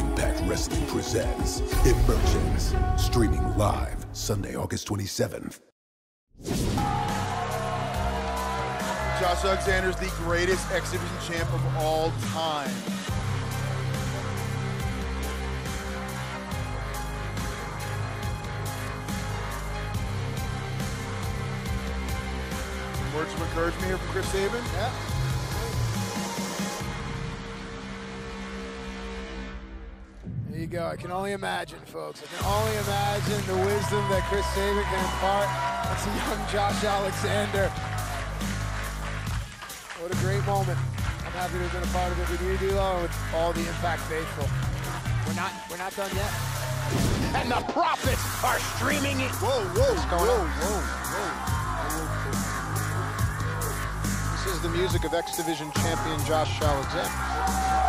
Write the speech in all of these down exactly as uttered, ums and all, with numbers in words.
Impact Wrestling presents Emergence, streaming live Sunday, August twenty-seventh. Josh Alexander is the greatest X Division champ of all time. Words of encouragement here from Chris Sabin. Yeah. There you go. I can only imagine, folks. I can only imagine the wisdom that Chris Sabin can impart to young Josh Alexander. What a great moment. I'm happy to have been a part of it with you, D-Lo, and with all the Impact faithful. We're not, we're not done yet. And the Prophets are streaming it. Whoa, whoa, whoa, whoa, whoa, whoa. This is the music of X Division champion Josh Alexander.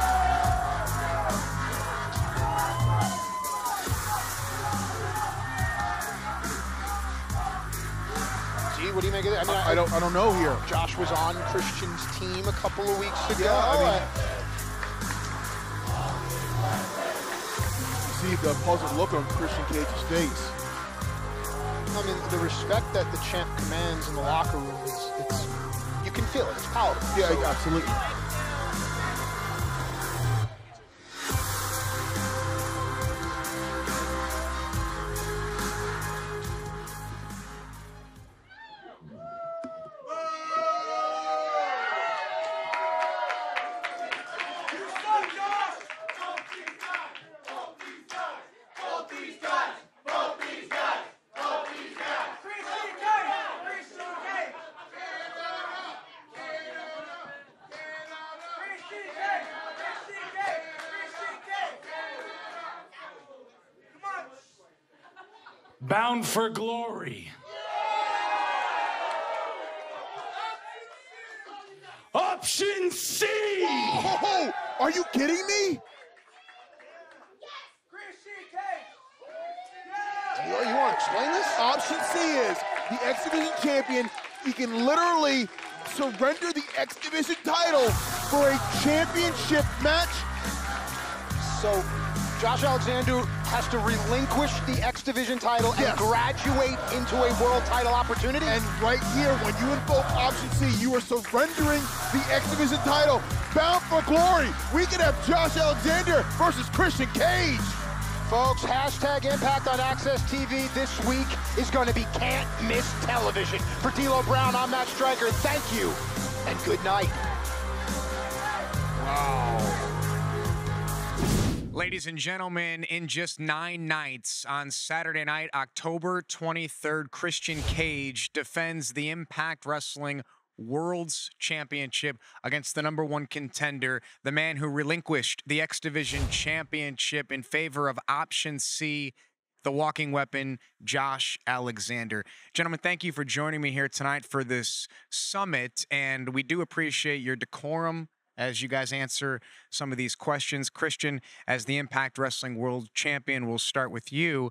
Gee, what do you make of that? I mean, I, I don't, I don't know here. Josh was on Christian's team a couple of weeks ago. Yeah, I mean, I... see the puzzled look on Christian Cage's face. I mean, the respect that the champ commands in the locker room is. It's, you can feel it, it's powerful. Yeah, so, absolutely. Bound for Glory. Yeah! Option C! Whoa! Are you kidding me? Yes! Yeah! You want to explain this? Option C is the X Division champion. He can literally surrender the X Division title for a championship match. So, Josh Alexander has to relinquish the X Division title yes. and graduate into a world title opportunity. And right here, when you invoke Option C, you are surrendering the X Division title. Bound for Glory, we could have Josh Alexander versus Christian Cage. Folks, hashtag Impact on A X S T V this week is going to be can't miss television. For D'Lo Brown, I'm Matt Stryker. Thank you, and good night. Wow. Ladies and gentlemen, in just nine nights, on Saturday night, October twenty-third, Christian Cage defends the Impact Wrestling World's Championship against the number one contender, the man who relinquished the X Division Championship in favor of Option C, the Walking Weapon, Josh Alexander. Gentlemen, thank you for joining me here tonight for this summit, and we do appreciate your decorum as you guys answer some of these questions. Christian, as the Impact Wrestling World Champion, we'll start with you.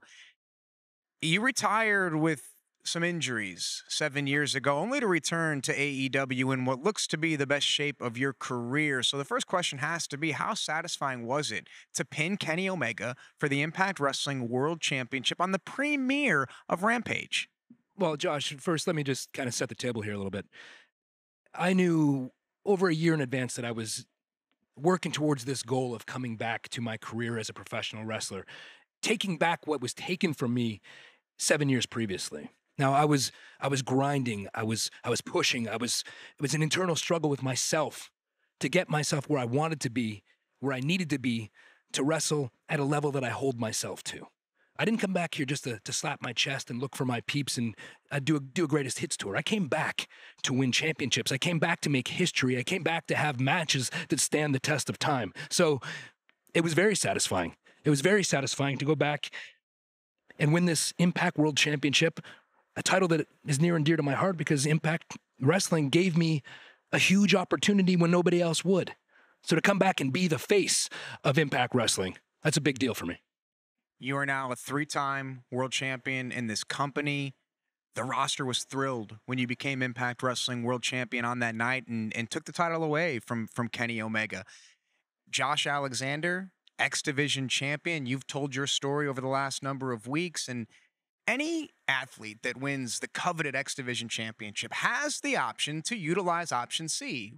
You retired with some injuries seven years ago, only to return to A E W in what looks to be the best shape of your career. So the first question has to be, how satisfying was it to pin Kenny Omega for the Impact Wrestling World Championship on the premiere of Rampage? Well, Josh, first, let me just kind of set the table here a little bit. I knew over a year in advance that I was working towards this goal of coming back to my career as a professional wrestler, taking back what was taken from me seven years previously. Now, I was I was grinding, I was I was pushing, I was it was an internal struggle with myself to get myself where I wanted to be, where I needed to be, to wrestle at a level that I hold myself to. I didn't come back here just to, to slap my chest and look for my peeps and uh, do, a, do a greatest hits tour. I came back to win championships. I came back to make history. I came back to have matches that stand the test of time. So it was very satisfying. It was very satisfying to go back and win this Impact World Championship, a title that is near and dear to my heart because Impact Wrestling gave me a huge opportunity when nobody else would. So to come back and be the face of Impact Wrestling, that's a big deal for me. You are now a three-time world champion in this company. The roster was thrilled when you became Impact Wrestling world champion on that night and, and took the title away from, from Kenny Omega. Josh Alexander, X Division champion. You've told your story over the last number of weeks, and any athlete that wins the coveted X Division championship has the option to utilize Option C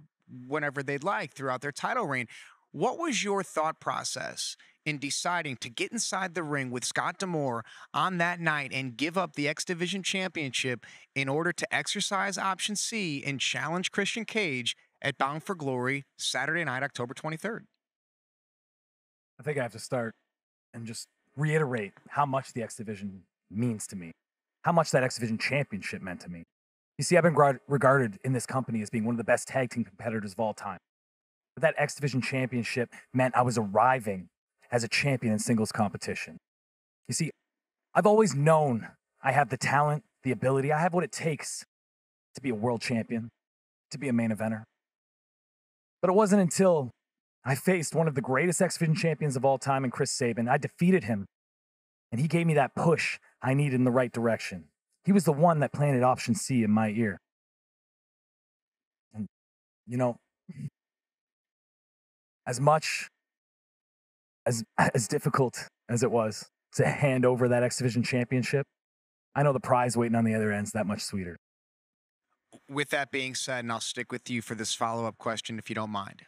whenever they'd like throughout their title reign. What was your thought process in deciding to get inside the ring with Scott D'Amore on that night and give up the X Division championship in order to exercise Option C and challenge Christian Cage at Bound for Glory Saturday night, October twenty-third? I think I have to start and just reiterate how much the X Division means to me, how much that X Division championship meant to me. You see, I've been regarded in this company as being one of the best tag team competitors of all time. But that X Division championship meant I was arriving as a champion in singles competition. You see, I've always known I have the talent, the ability, I have what it takes to be a world champion, to be a main eventer. But it wasn't until I faced one of the greatest X Division champions of all time in Chris Sabin. I defeated him, and he gave me that push I needed in the right direction. He was the one that planted Option C in my ear. And, you know, as much, as, as difficult as it was to hand over that X Division championship, I know the prize waiting on the other end's that much sweeter. With that being said, and I'll stick with you for this follow-up question if you don't mind.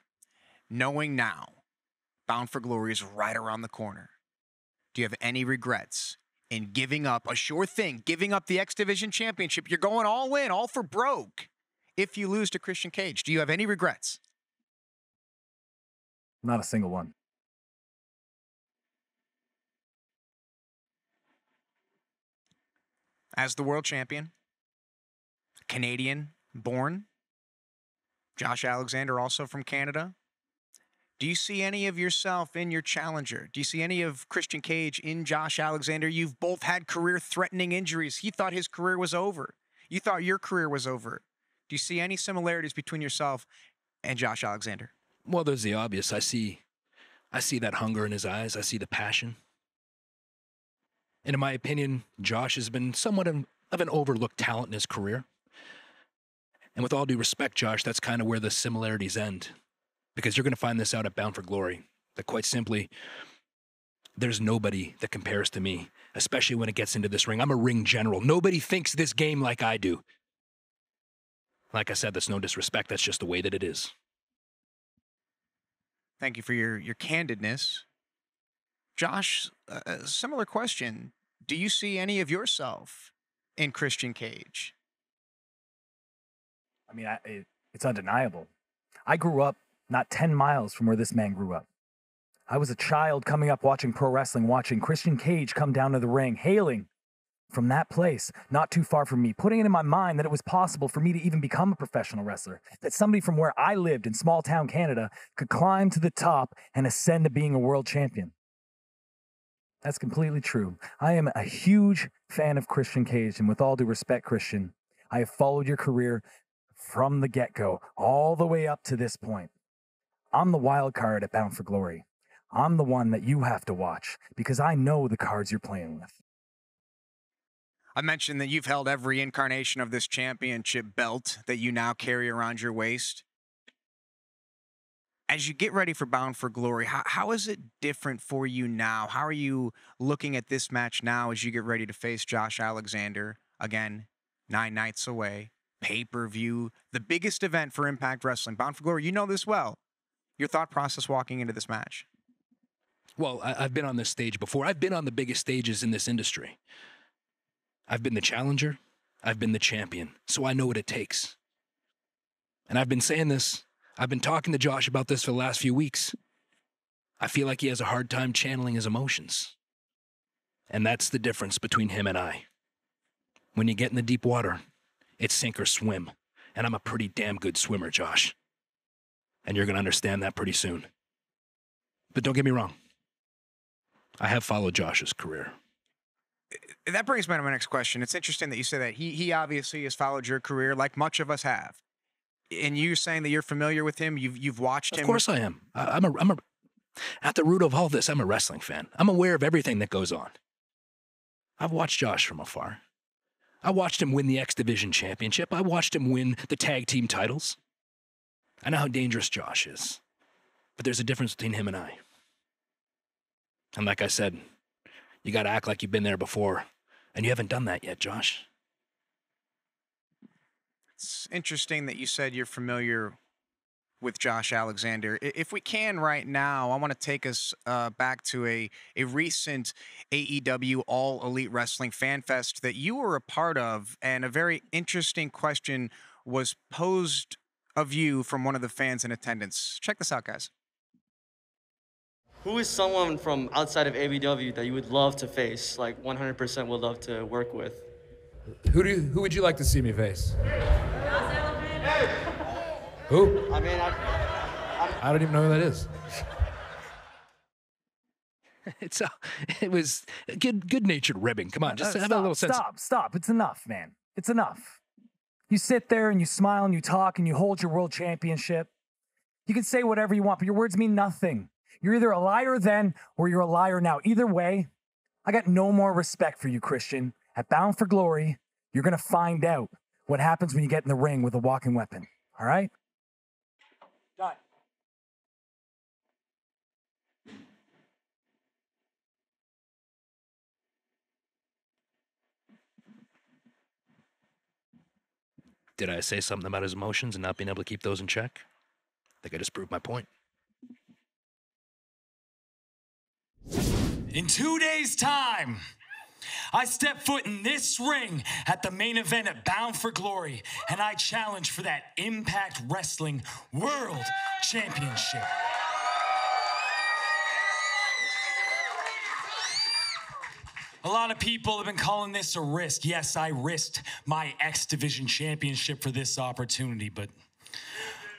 Knowing now, Bound for Glory is right around the corner. Do you have any regrets in giving up a sure thing, giving up the X Division championship? You're going all in, all for broke if you lose to Christian Cage. Do you have any regrets? Not a single one. As the world champion, Canadian born, Josh Alexander, also from Canada, do you see any of yourself in your challenger? Do you see any of Christian Cage in Josh Alexander? You've both had career-threatening injuries. He thought his career was over. You thought your career was over. Do you see any similarities between yourself and Josh Alexander? Well, there's the obvious. I see, I see that hunger in his eyes. I see the passion. And in my opinion, Josh has been somewhat of an overlooked talent in his career. And with all due respect, Josh, that's kind of where the similarities end. Because you're going to find this out at Bound for Glory, that quite simply, there's nobody that compares to me, especially when it gets into this ring. I'm a ring general. Nobody thinks this game like I do. Like I said, that's no disrespect. That's just the way that it is. Thank you for your, your candidness. Josh, a similar question. Do you see any of yourself in Christian Cage? I mean, I, it, it's undeniable. I grew up not ten miles from where this man grew up. I was a child coming up watching pro wrestling, watching Christian Cage come down to the ring, hailing from that place, not too far from me, putting it in my mind that it was possible for me to even become a professional wrestler, that somebody from where I lived in small town Canada could climb to the top and ascend to being a world champion. That's completely true. I am a huge fan of Christian Cage, and with all due respect, Christian, I have followed your career from the get-go all the way up to this point. I'm the wild card at Bound for Glory. I'm the one that you have to watch because I know the cards you're playing with. I mentioned that you've held every incarnation of this championship belt that you now carry around your waist. As you get ready for Bound for Glory, how, how is it different for you now? How are you looking at this match now as you get ready to face Josh Alexander? Again, nine nights away, pay-per-view, the biggest event for Impact Wrestling. Bound for Glory, you know this well. Your thought process walking into this match? Well, I, I've been on this stage before. I've been on the biggest stages in this industry. I've been the challenger. I've been the champion. So I know what it takes. And I've been saying this. I've been talking to Josh about this for the last few weeks. I feel like he has a hard time channeling his emotions. And that's the difference between him and I. When you get in the deep water, it's sink or swim. And I'm a pretty damn good swimmer, Josh. And you're going to understand that pretty soon. But don't get me wrong. I have followed Josh's career. That brings me to my next question. It's interesting that you say that. He, he obviously has followed your career like much of us have. And you're saying that you're familiar with him. You've, you've watched him. Of course I am. I, I'm a, I'm a, at the root of all this, I'm a wrestling fan. I'm aware of everything that goes on. I've watched Josh from afar. I watched him win the X Division Championship. I watched him win the tag team titles. I know how dangerous Josh is, but there's a difference between him and I. And like I said, you got to act like you've been there before. And you haven't done that yet, Josh. It's interesting that you said you're familiar with Josh Alexander. If we can right now, I want to take us uh, back to a, a recent A E W All Elite Wrestling Fan Fest that you were a part of, and a very interesting question was posed of you from one of the fans in attendance. Check this out, guys. Who is someone from outside of A E W that you would love to face, like one hundred percent would love to work with? Who do you, who would you like to see me face? Who? I mean, I, I, I don't even know who that is. It's a, it was a good, good-natured ribbing. Come on, just uh, have stop, a little sense. Stop, stop. It's enough, man. It's enough. You sit there and you smile and you talk and you hold your world championship. You can say whatever you want, but your words mean nothing. You're either a liar then or you're a liar now. Either way, I got no more respect for you, Christian. At Bound for Glory, you're going to find out what happens when you get in the ring with a walking weapon. All right? Done. Did I say something about his emotions and not being able to keep those in check? I think I just proved my point. In two days' time, I step foot in this ring at the main event at Bound for Glory, and I challenge for that Impact Wrestling World Championship. A lot of people have been calling this a risk. Yes, I risked my X Division Championship for this opportunity, but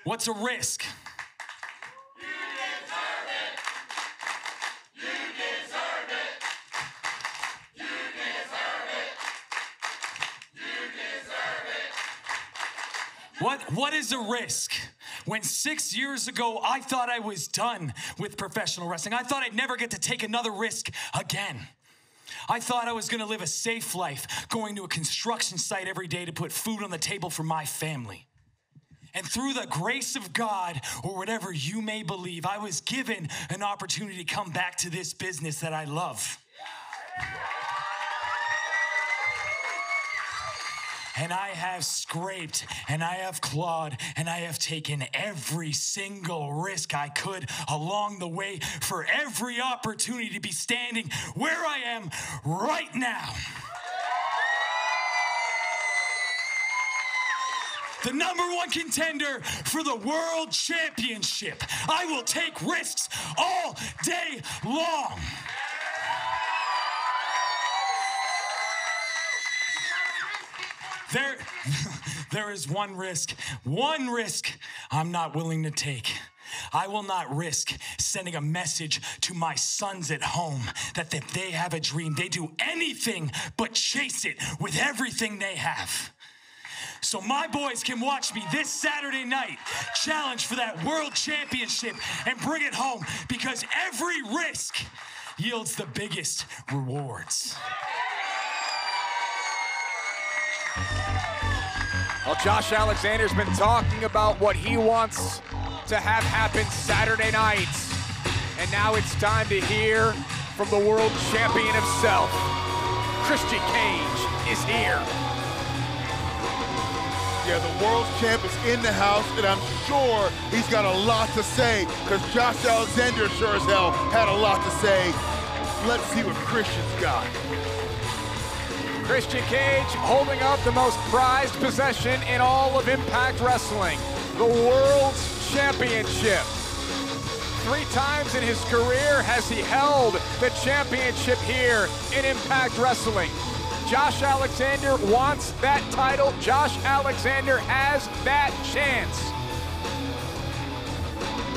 what's a risk? What, what is a risk? When six years ago, I thought I was done with professional wrestling. I thought I'd never get to take another risk again. I thought I was gonna live a safe life, going to a construction site every day to put food on the table for my family. And through the grace of God, or whatever you may believe, I was given an opportunity to come back to this business that I love. And I have scraped, and I have clawed, and I have taken every single risk I could along the way for every opportunity to be standing where I am right now. The number one contender for the World Championship. I will take risks all day long. There, there is one risk, one risk I'm not willing to take. I will not risk sending a message to my sons at home that if they have a dream, they do anything but chase it with everything they have. So my boys can watch me this Saturday night challenge for that World Championship and bring it home, because every risk yields the biggest rewards. Well, Josh Alexander's been talking about what he wants to have happen Saturday night. And now it's time to hear from the world champion himself. Christian Cage is here. Yeah, the world champ is in the house, and I'm sure he's got a lot to say, because Josh Alexander sure as hell had a lot to say. Let's see what Christian's got. Christian Cage holding up the most prized possession in all of Impact Wrestling, the World Championship. Three times in his career has he held the championship here in Impact Wrestling. Josh Alexander wants that title. Josh Alexander has that chance.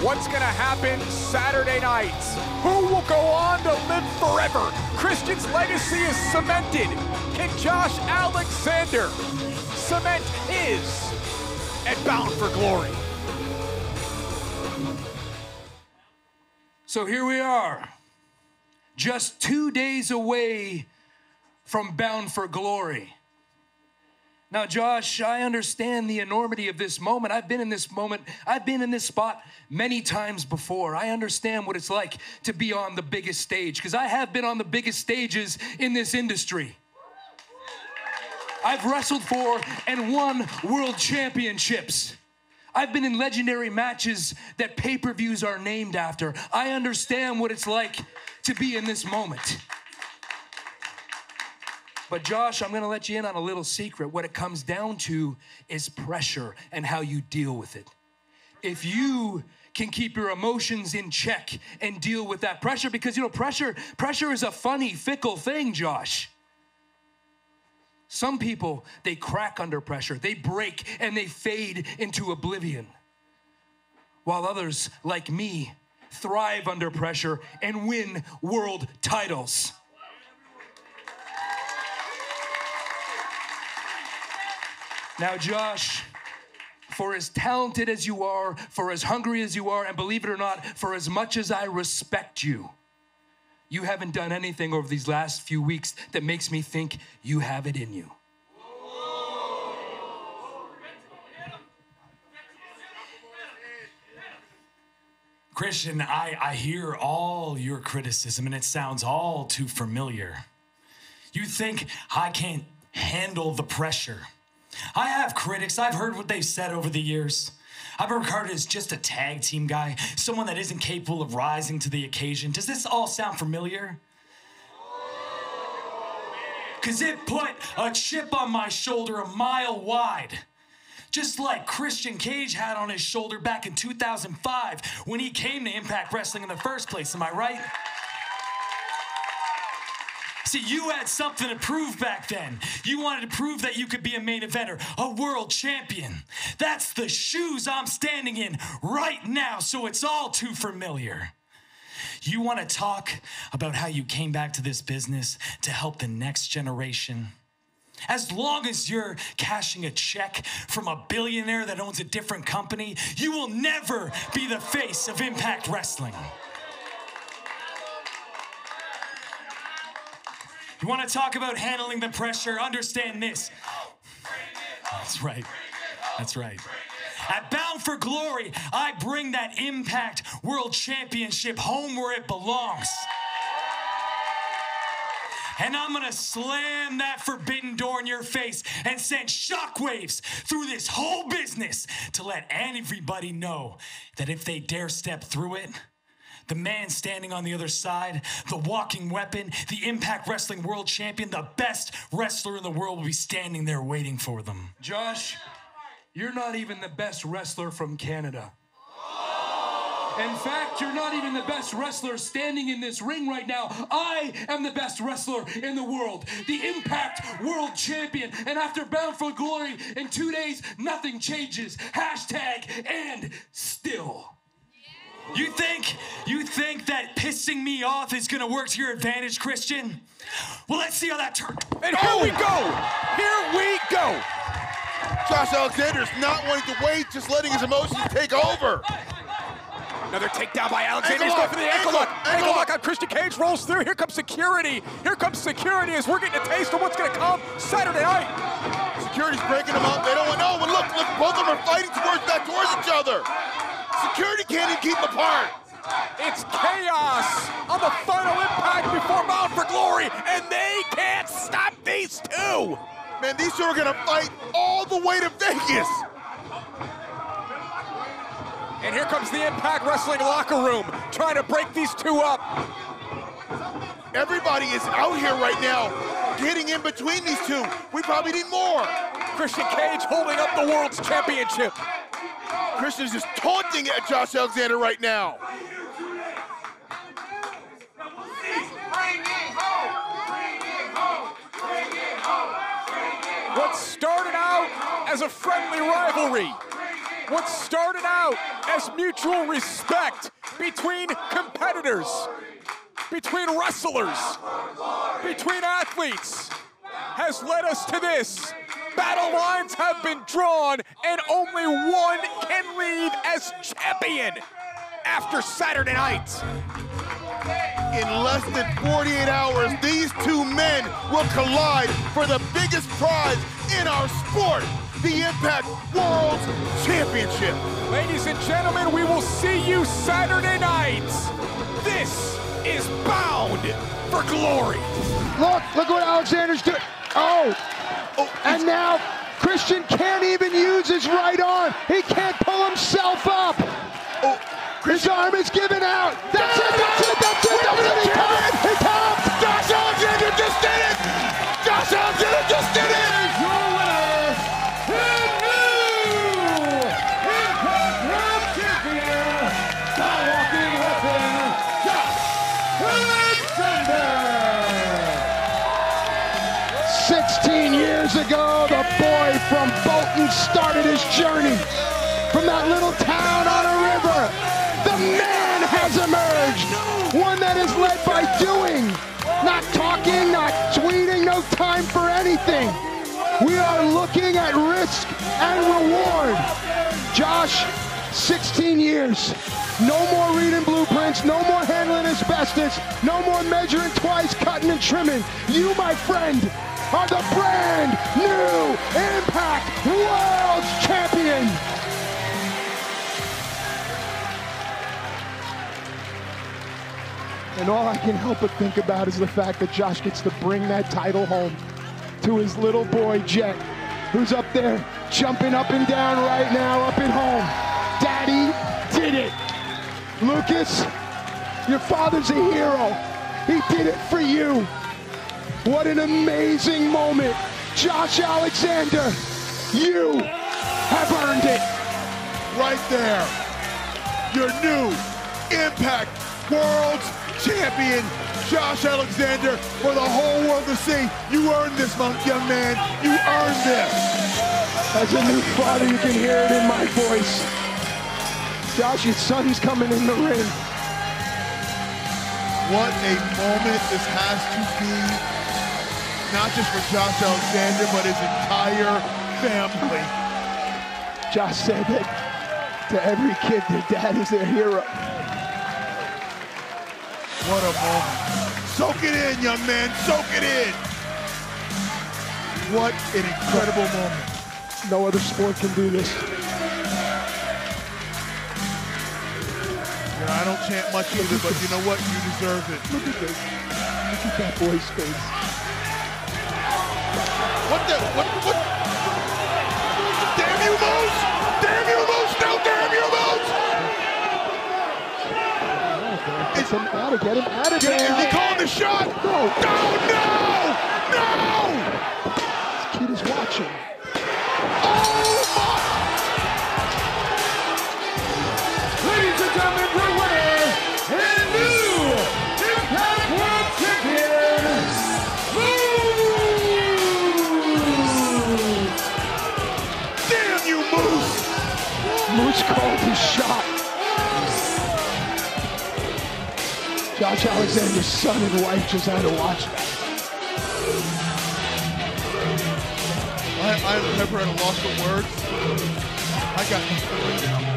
What's gonna happen Saturday night? Who will go on to live forever? Christian's legacy is cemented. Can Josh Alexander cement his at Bound for Glory? So here we are, just two days away from Bound for Glory. Now, Josh, I understand the enormity of this moment. I've been in this moment. I've been in this spot many times before. I understand what it's like to be on the biggest stage, because I have been on the biggest stages in this industry. I've wrestled for and won world championships. I've been in legendary matches that pay-per-views are named after. I understand what it's like to be in this moment. But Josh, I'm gonna let you in on a little secret. What it comes down to is pressure and how you deal with it. If you can keep your emotions in check and deal with that pressure, because you know, pressure, pressure is a funny, fickle thing, Josh. Some people, they crack under pressure, they break and they fade into oblivion. While others, like me, thrive under pressure and win world titles. Now, Josh, for as talented as you are, for as hungry as you are, and believe it or not, for as much as I respect you, you haven't done anything over these last few weeks that makes me think you have it in you. Christian, I, I hear all your criticism, and it sounds all too familiar. You think I can't handle the pressure. I have critics. I've heard what they've said over the years. I've been regarded as just a tag team guy, someone that isn't capable of rising to the occasion. Does this all sound familiar? Because it put a chip on my shoulder a mile wide. Just like Christian Cage had on his shoulder back in two thousand five when he came to Impact Wrestling in the first place, am I right? See, you had something to prove back then. You wanted to prove that you could be a main eventer, a world champion. That's the shoes I'm standing in right now, so it's all too familiar. You want to talk about how you came back to this business to help the next generation? As long as you're cashing a check from a billionaire that owns a different company, you will never be the face of Impact Wrestling. You want to talk about handling the pressure? Understand this. That's right. That's right. At Bound for Glory, I bring that Impact World Championship home where it belongs. And I'm going to slam that forbidden door in your face and send shockwaves through this whole business to let everybody know that if they dare step through it, the man standing on the other side, the walking weapon, the Impact Wrestling World Champion, the best wrestler in the world will be standing there waiting for them. Josh, you're not even the best wrestler from Canada. In fact, you're not even the best wrestler standing in this ring right now. I am the best wrestler in the world, the Impact World Champion. And after Bound for Glory, in two days, nothing changes. Hashtag and still. You think, you think that pissing me off is gonna work to your advantage, Christian? Well, let's see how that turns. And here oh. we go, here we go. Josh Alexander's not wanting to wait, just letting his emotions take over. Another takedown by Alexander. He's going for the ankle lock. Ankle lock on Christian Cage, rolls through. Here comes security. Here comes security as we're getting a taste of what's gonna come Saturday night. Security's breaking them up. They don't want to know, but look, look, both of them are fighting towards that, towards each other. Security can't even keep them apart. It's chaos on the final Impact before Bound for Glory, and they can't stop these two. Man, these two are gonna fight all the way to Vegas. And here comes the Impact Wrestling locker room, trying to break these two up. Everybody is out here right now, getting in between these two. We probably need more. Christian Cage holding up the world's championship. Christian's just taunting at Josh Alexander right now. What started out as a friendly rivalry, what started out as mutual respect between competitors, between wrestlers, between athletes, has led us to this. Battle lines have been drawn, and only one can leave as champion after Saturday night. In less than forty-eight hours, these two men will collide for the biggest prize in our sport, the Impact World Championship. Ladies and gentlemen, we will see you Saturday night. This is Bound for Glory. Look, look what Alexander's doing. Oh, oh and now Christian can't even use his right arm. He can't pull himself up. Oh, his arm is given out. That's it, that's it, that's it, that's it. He comes, he comes. Josh Alexander just did it. Josh Alexander just did it. And your winner, and new Impact World Champion, the Walking Weapon, Josh Alexander. sixteen years ago, the boy from Bolton started his journey from that little town on a river. The man has emerged, one that is led by doing, not talking, not tweeting, no time for anything. We are looking at risk and reward. Josh, sixteen years, no more reading blueprints, no more handling asbestos, no more measuring twice, cutting and trimming. You, my friend, are the brand new Impact World Champion. And all I can help but think about is the fact that Josh gets to bring that title home to his little boy, Jet, who's up there jumping up and down right now, up at home. Daddy did it. Lucas, your father's a hero. He did it for you. What an amazing moment. Josh Alexander, you have earned it. Right there, your new Impact World Champion, Josh Alexander, for the whole world to see. You earned this, young man. You earned this. As a new father, you can hear it in my voice. Josh, your son's coming in the ring. What a moment this has to be, not just for Josh Alexander, but his entire family. Josh said that to every kid, their dad is their hero. What a moment. Soak it in, young man. Soak it in. What an incredible moment. No other sport can do this. Yeah, I don't chant much either, but you know what? You deserve it. Look at this. Look at that boy's face. What the? What? What? Damn you, Moose! Damn you, Moose! No, damn you, Moose! Get him out of, get him out of there. He called the shot. No. No, no, no. This kid is watching. Oh, my. Ladies and gentlemen, the winner and new Impact World Champion, Moose. Damn you, Moose. Moose called his shot. Josh Alexander's son and wife just had to watch that. I, I've never had a loss of words. I got nothing right now.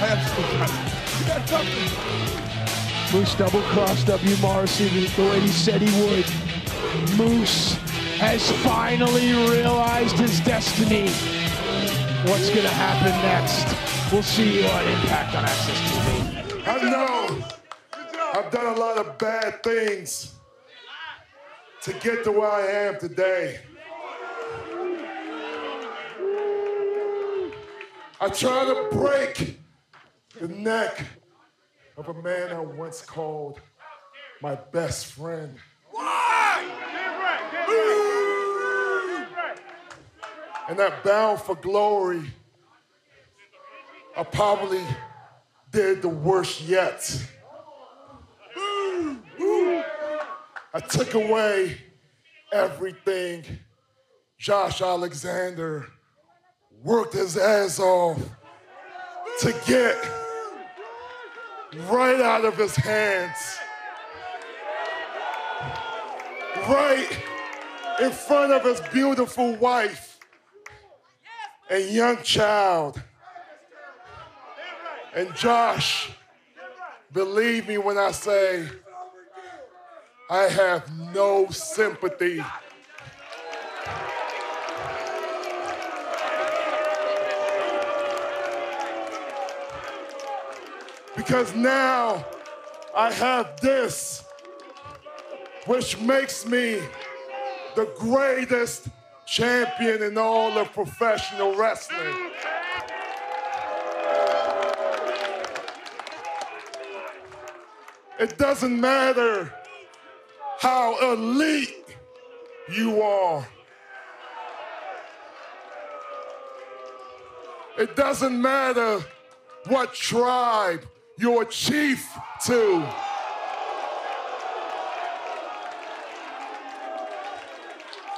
I absolutely got nothing. I got nothing. Moose double-crossed W. Morrissey the way he said he would. Moose has finally realized his destiny. What's going to happen next? We'll see you on Impact on A X S T V. I know. I've done a lot of bad things to get to where I am today. I try to break the neck of a man I once called my best friend. Why? And that Bound for Glory, I probably did the worst yet. I took away everything Josh Alexander worked his ass off to get right out of his hands, right in front of his beautiful wife and young child. And Josh, believe me when I say, I have no sympathy because now I have this, which makes me the greatest champion in all of professional wrestling. It doesn't matter how elite you are. It doesn't matter what tribe you're chief to.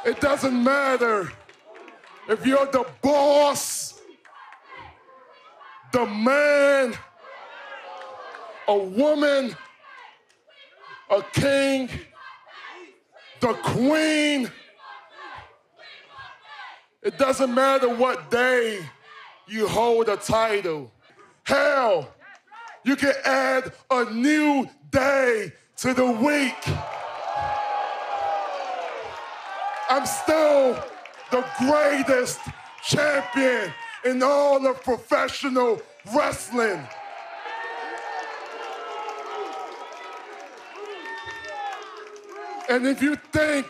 It doesn't matter if you're the boss, the man, a woman, a king, the queen. It doesn't matter what day you hold a title. Hell, you can add a new day to the week. I'm still the greatest champion in all of professional wrestling. And if you think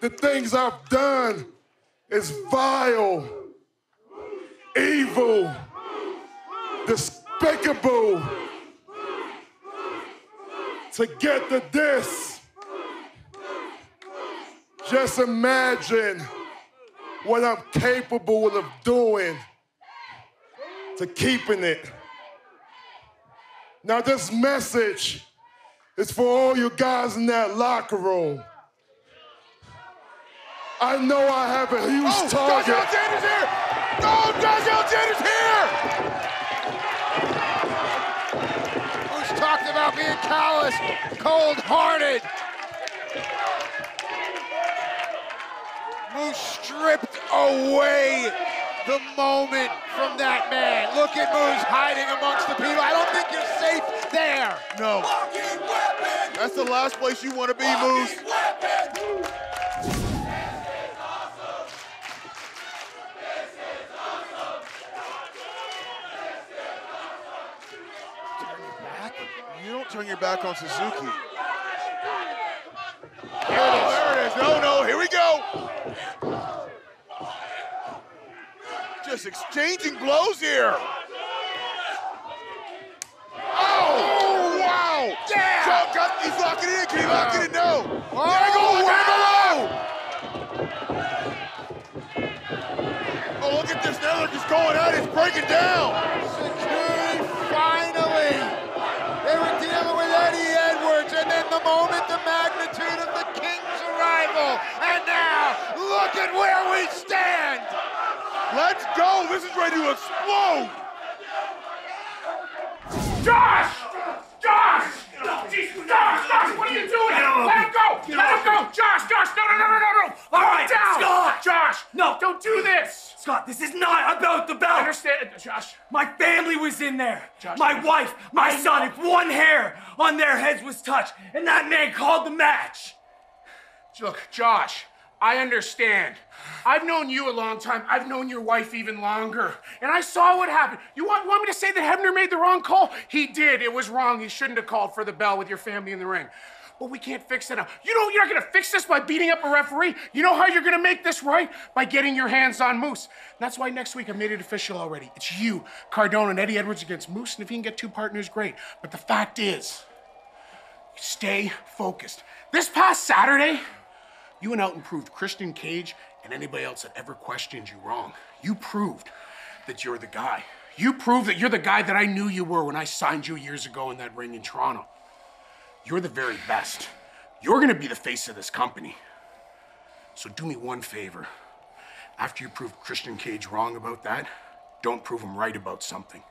the things I've done is vile, evil, despicable, to get to this, just imagine what I'm capable of doing to keeping it. Now this message is for all you guys in that locker room. I know I have a huge oh, target. Josh Alexander's here! Oh, Josh Alexander's here! Who's talking about being callous, cold-hearted? Moose stripped away the moment from that man. Look at Moose hiding amongst the people. I don't think you're safe there. No. Walking Weapon. That's the last place you want to be, Moose. Weapon. This is awesome. This is awesome. This is awesome. Turn your back? You don't turn your back on Suzuki. There it is. No, no. Here we go. Just exchanging blows here. Oh, wow. Yeah. Joe got, he's locking it in. Can he lock it in? No. Oh, Angle, wow. Oh, look at this. Now they're just going out. It's breaking down. Security finally. They were dealing with Eddie Edwards, and then the moment the magnitude of the King's arrival. And now, look at where we stand. Let's go! This is ready to explode! Josh! Josh! Josh! Josh! What are you doing? Let him go! Let him go! Josh! Josh! No! No! No! No! No! No! All right, down. Scott! Josh! No! Don't do this! Scott, this is not about the belt. I understand, Josh. My family was in there. Josh, my Josh. wife, my I son. Know. If one hair on their heads was touched, and that man called the match. Look, Josh. I understand. I've known you a long time. I've known your wife even longer. And I saw what happened. You want, want me to say that Hebner made the wrong call? He did. It was wrong. He shouldn't have called for the bell with your family in the ring. But we can't fix it up. You know, you're not gonna fix this by beating up a referee. You know how you're gonna make this right? By getting your hands on Moose. And that's why next week I've made it official already. It's you, Cardona, and Eddie Edwards against Moose. And if you can get two partners, great. But the fact is, stay focused. This past Saturday, you went out and proved Christian Cage and anybody else that ever questioned you wrong. You proved that you're the guy. You proved that you're the guy that I knew you were when I signed you years ago in that ring in Toronto. You're the very best. You're gonna be the face of this company. So do me one favor. After you prove Christian Cage wrong about that, don't prove him right about something.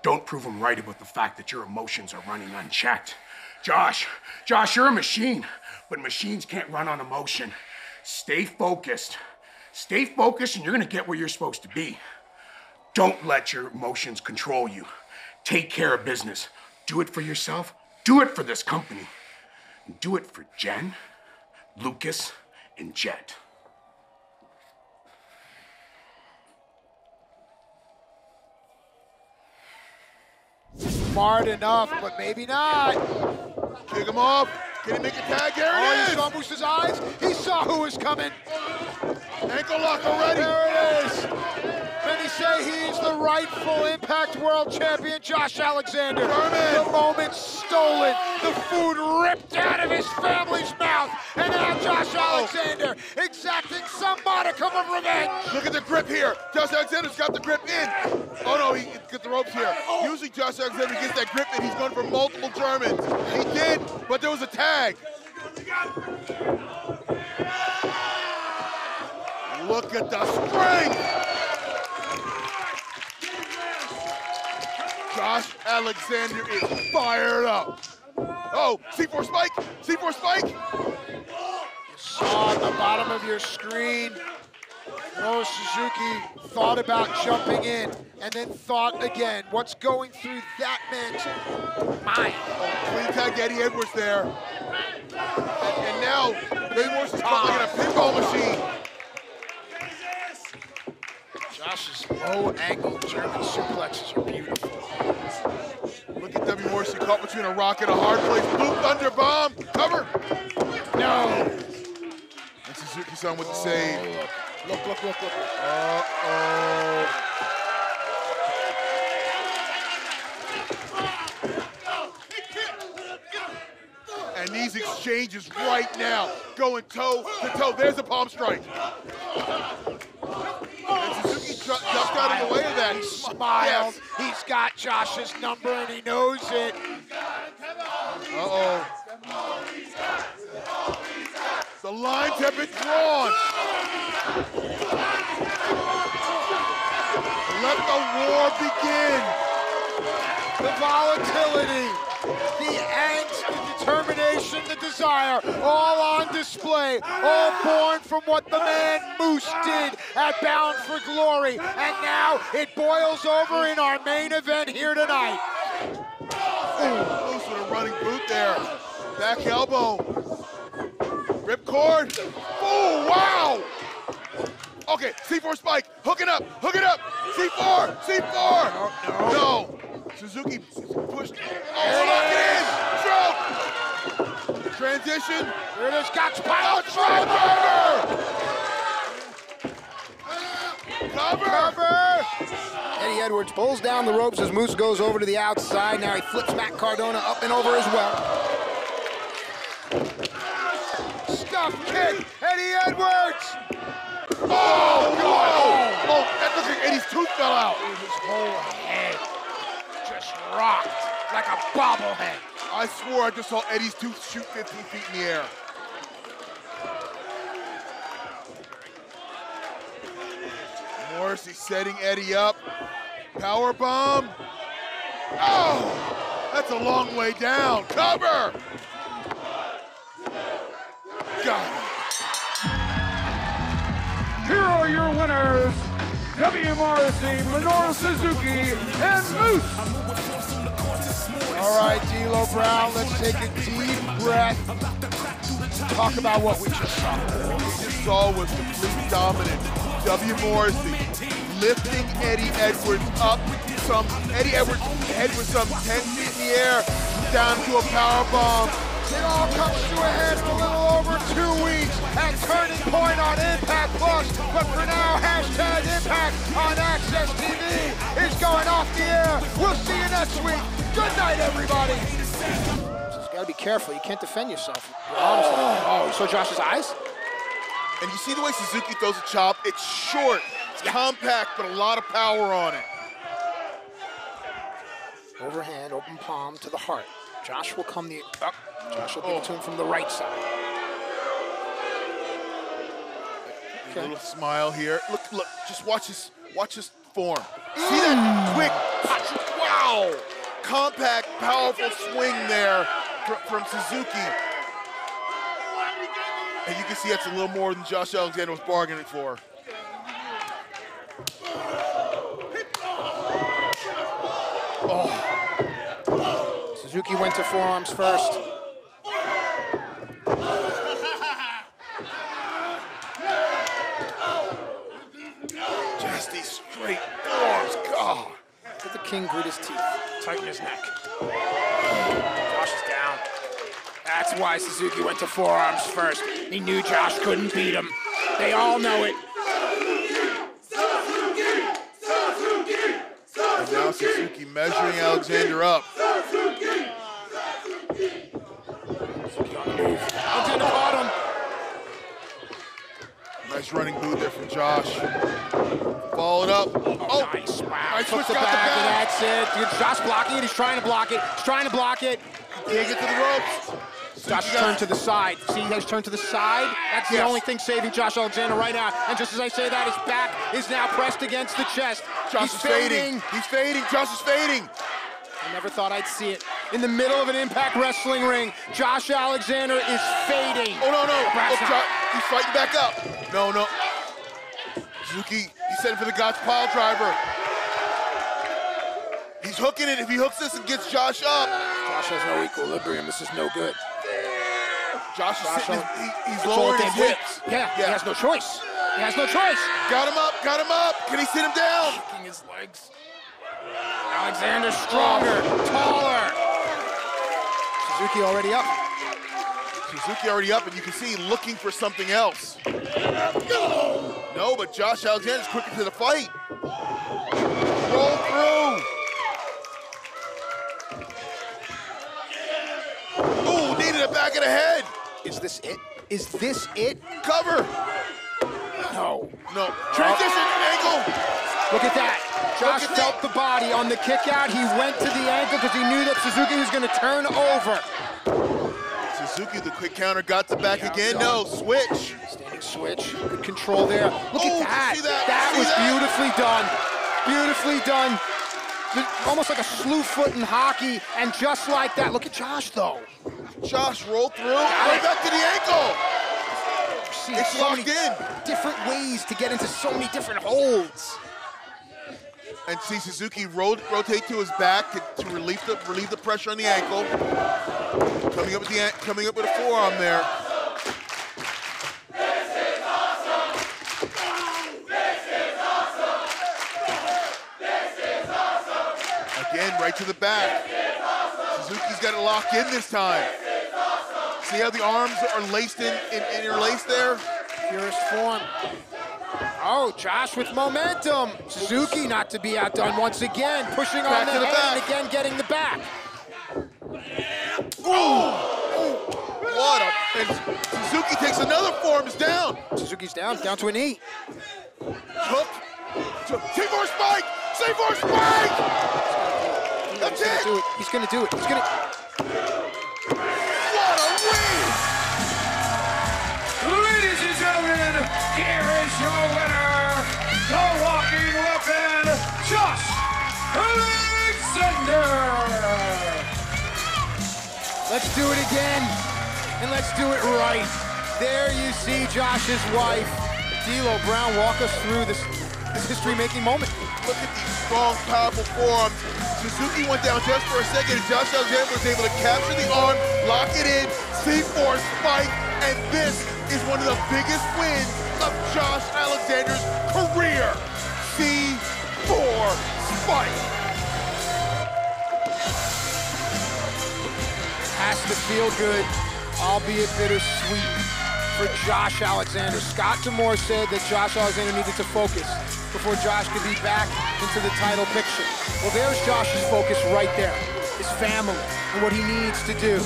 Don't prove him right about the fact that your emotions are running unchecked. Josh, Josh, you're a machine. But machines can't run on emotion. Stay focused. Stay focused and you're gonna get where you're supposed to be. Don't let your emotions control you. Take care of business. Do it for yourself. Do it for this company. And do it for Jen, Lucas, and Jet. smart enough, but maybe not. Kick him off. Can he make a tag? There it oh, is! He saw Moose's eyes. He saw who was coming. Ankle lock already. There it is. Many say he's the rightful Impact World Champion, Josh Alexander. German. The moment stolen. The food ripped out of his family's mouth. And now Josh Alexander exacting some modicum of revenge. Look at the grip here. Josh Alexander's got the grip in. Oh no, he gets the ropes here. Usually Josh Alexander gets that grip and he's going for multiple Germans. He did, but there was a tag. Look at the strength! Josh Alexander is fired up. Oh, C four spike, C four spike. You saw at the bottom of your screen, Minoru Suzuki thought about jumping in and then thought again. What's going through that man's mind? Oh, clean tag Eddie Edwards there. And, and now, Eddie Edwards is caught like in a pinball machine. Josh's low-angle German suplexes are beautiful. Look at W. Morrissey caught between a rock and a hard place. Blue thunder bomb. Cover. No. And Suzuki-san with the save. Oh, look, look, look, look. look. Uh-oh. And these exchanges right now, going toe-to-toe. There's a palm strike. Jumped out of the way of that. He smiled. Yes. He's got Josh's number and he knows it. Uh-oh. The lines have been drawn. Let the war begin. The volatility, the angst, the determination, the desire, all on display, all born from what the man Moose did at Bound for Glory. And now it boils over in our main event here tonight. Ooh, Moose with a running boot there. Back elbow. Ripcord. Oh, wow! Okay, C four spike, hook it up, hook it up! C four, C four! No, no. no. Suzuki pushed. Oh, lock it in! Stroke! Transition. Here it is, got spot! Cover! Cover! Eddie Edwards pulls down the ropes as Moose goes over to the outside. Now he flips Matt Cardona up and over as well. Stuff kick, Eddie Edwards! Oh, oh, oh, that looks like Eddie's tooth fell out. His whole head just rocked like a bobblehead. I swore I just saw Eddie's tooth shoot fifteen feet in the air. Morrissey setting Eddie up. Power bomb. Oh, that's a long way down. Cover. Got it. Here are your winners, W. Morrissey, Minoru Suzuki, and Moose. All right, D'Lo Brown, let's take a deep breath. Talk about what we just saw. What we just saw was complete dominance. W. Morrissey lifting Eddie Edwards up some, Eddie Edwards' head was some ten feet in the air, down to a power bomb. It all comes to a head in a little over two weeks at Turning Point on Impact Plus. But for now, hashtag Impact on A X S T V is going off the air. We'll see you next week. Good night, everybody. Just gotta be careful. You can't defend yourself. Honestly. Oh, you saw Josh's eyes? And you see the way Suzuki throws a chop? It's short, it's compact, but a lot of power on it. Overhand, open palm to the heart. Josh will come the up. Josh will give it to him from the right side. Okay. A little smile here. Look, look, just watch his watch his form. Mm. See that quick, wow! Compact, powerful swing there from, from Suzuki. And you can see that's a little more than Josh Alexander was bargaining for. Oh. Suzuki went to forearms first. Just these straight forearms, God. Look at the king grit his teeth. tighten his neck. Josh is down. That's why Suzuki went to forearms first. He knew Josh couldn't beat him. They all know it. Suzuki! Suzuki! Suzuki! And now Suzuki measuring Alexander up. Suzuki! Suzuki on the move. Out to the bottom. Nice running boot there from Josh. Followed up. Oh, oh. Nice. Wow. Nice switch out the back. That's it. Josh blocking it. He's trying to block it. He's trying to block it. Can't get to the ropes. Josh turned to the side. See, he has turned to the side. That's yes. the only thing saving Josh Alexander right now. And just as I say that, his back is now pressed against the chest. Josh He's is fading. fading. He's fading. Josh is fading. I never thought I'd see it. In the middle of an Impact Wrestling ring, Josh Alexander is fading. Oh, no, no. Oh, Josh, he's fighting back up. No, no. Suzuki, he's headed for the God's pile driver. He's hooking it. If he hooks this and gets Josh up. Josh has no equilibrium. This is no good. Josh is sitting, he, he's lowering his hips. Yeah, yeah, he has no choice. He has no choice. Got him up, got him up. Can he sit him down? Kicking his legs. Alexander's stronger, taller. Suzuki already up. Suzuki already up, and you can see looking for something else. No, no but Josh Alexander's quick into the fight. Roll through. Ooh, needed a back of the head. Is this it? Is this it? Cover. No. No. Transition angle. Look at that. Josh felt the body on the kick out. He went to the ankle because he knew that Suzuki was going to turn over. Suzuki, the quick counter, got the back yeah, again. No. no, switch. Standing switch. Good control there. Look oh, at that. That, that was that? beautifully done. Beautifully done. Almost like a slew foot in hockey, and just like that. Look at Josh, though. Josh rolled through, right back to the ankle. It's locked in. Different ways to get into so many different holds. And see Suzuki rolled, rotate to his back to, to relieve the relieve the pressure on the ankle. Coming up with the coming up with a forearm there. Again, right to the back. Suzuki's got it locked in this time. See how the arms are laced in, in interlaced there? Purest form. Oh, Josh with momentum. Suzuki not to be outdone once again. Pushing back on the, to the head back. and again getting the back. Ooh! What a... And Suzuki takes another form, is down. Suzuki's down, down to a knee. Hook. T-force spike! T-force spike! He's gonna do it. He's gonna do it. He's gonna. What a win! Ladies and gentlemen, here is your winner, the Walking Weapon, Josh Alexander. Let's do it again, and let's do it right. There you see Josh's wife, D'Lo Brown, walk us through this this history-making moment. Look at these strong, powerful forearms. Suzuki went down just for a second, and Josh Alexander was able to capture the arm, lock it in, C four spike, and this is one of the biggest wins of Josh Alexander's career. C four spike. Has to feel good, albeit bittersweet, for Josh Alexander. Scott D'Amore said that Josh Alexander needed to focus before Josh could be back into the title picture. Well, there's Josh's focus right there, his family and what he needs to do.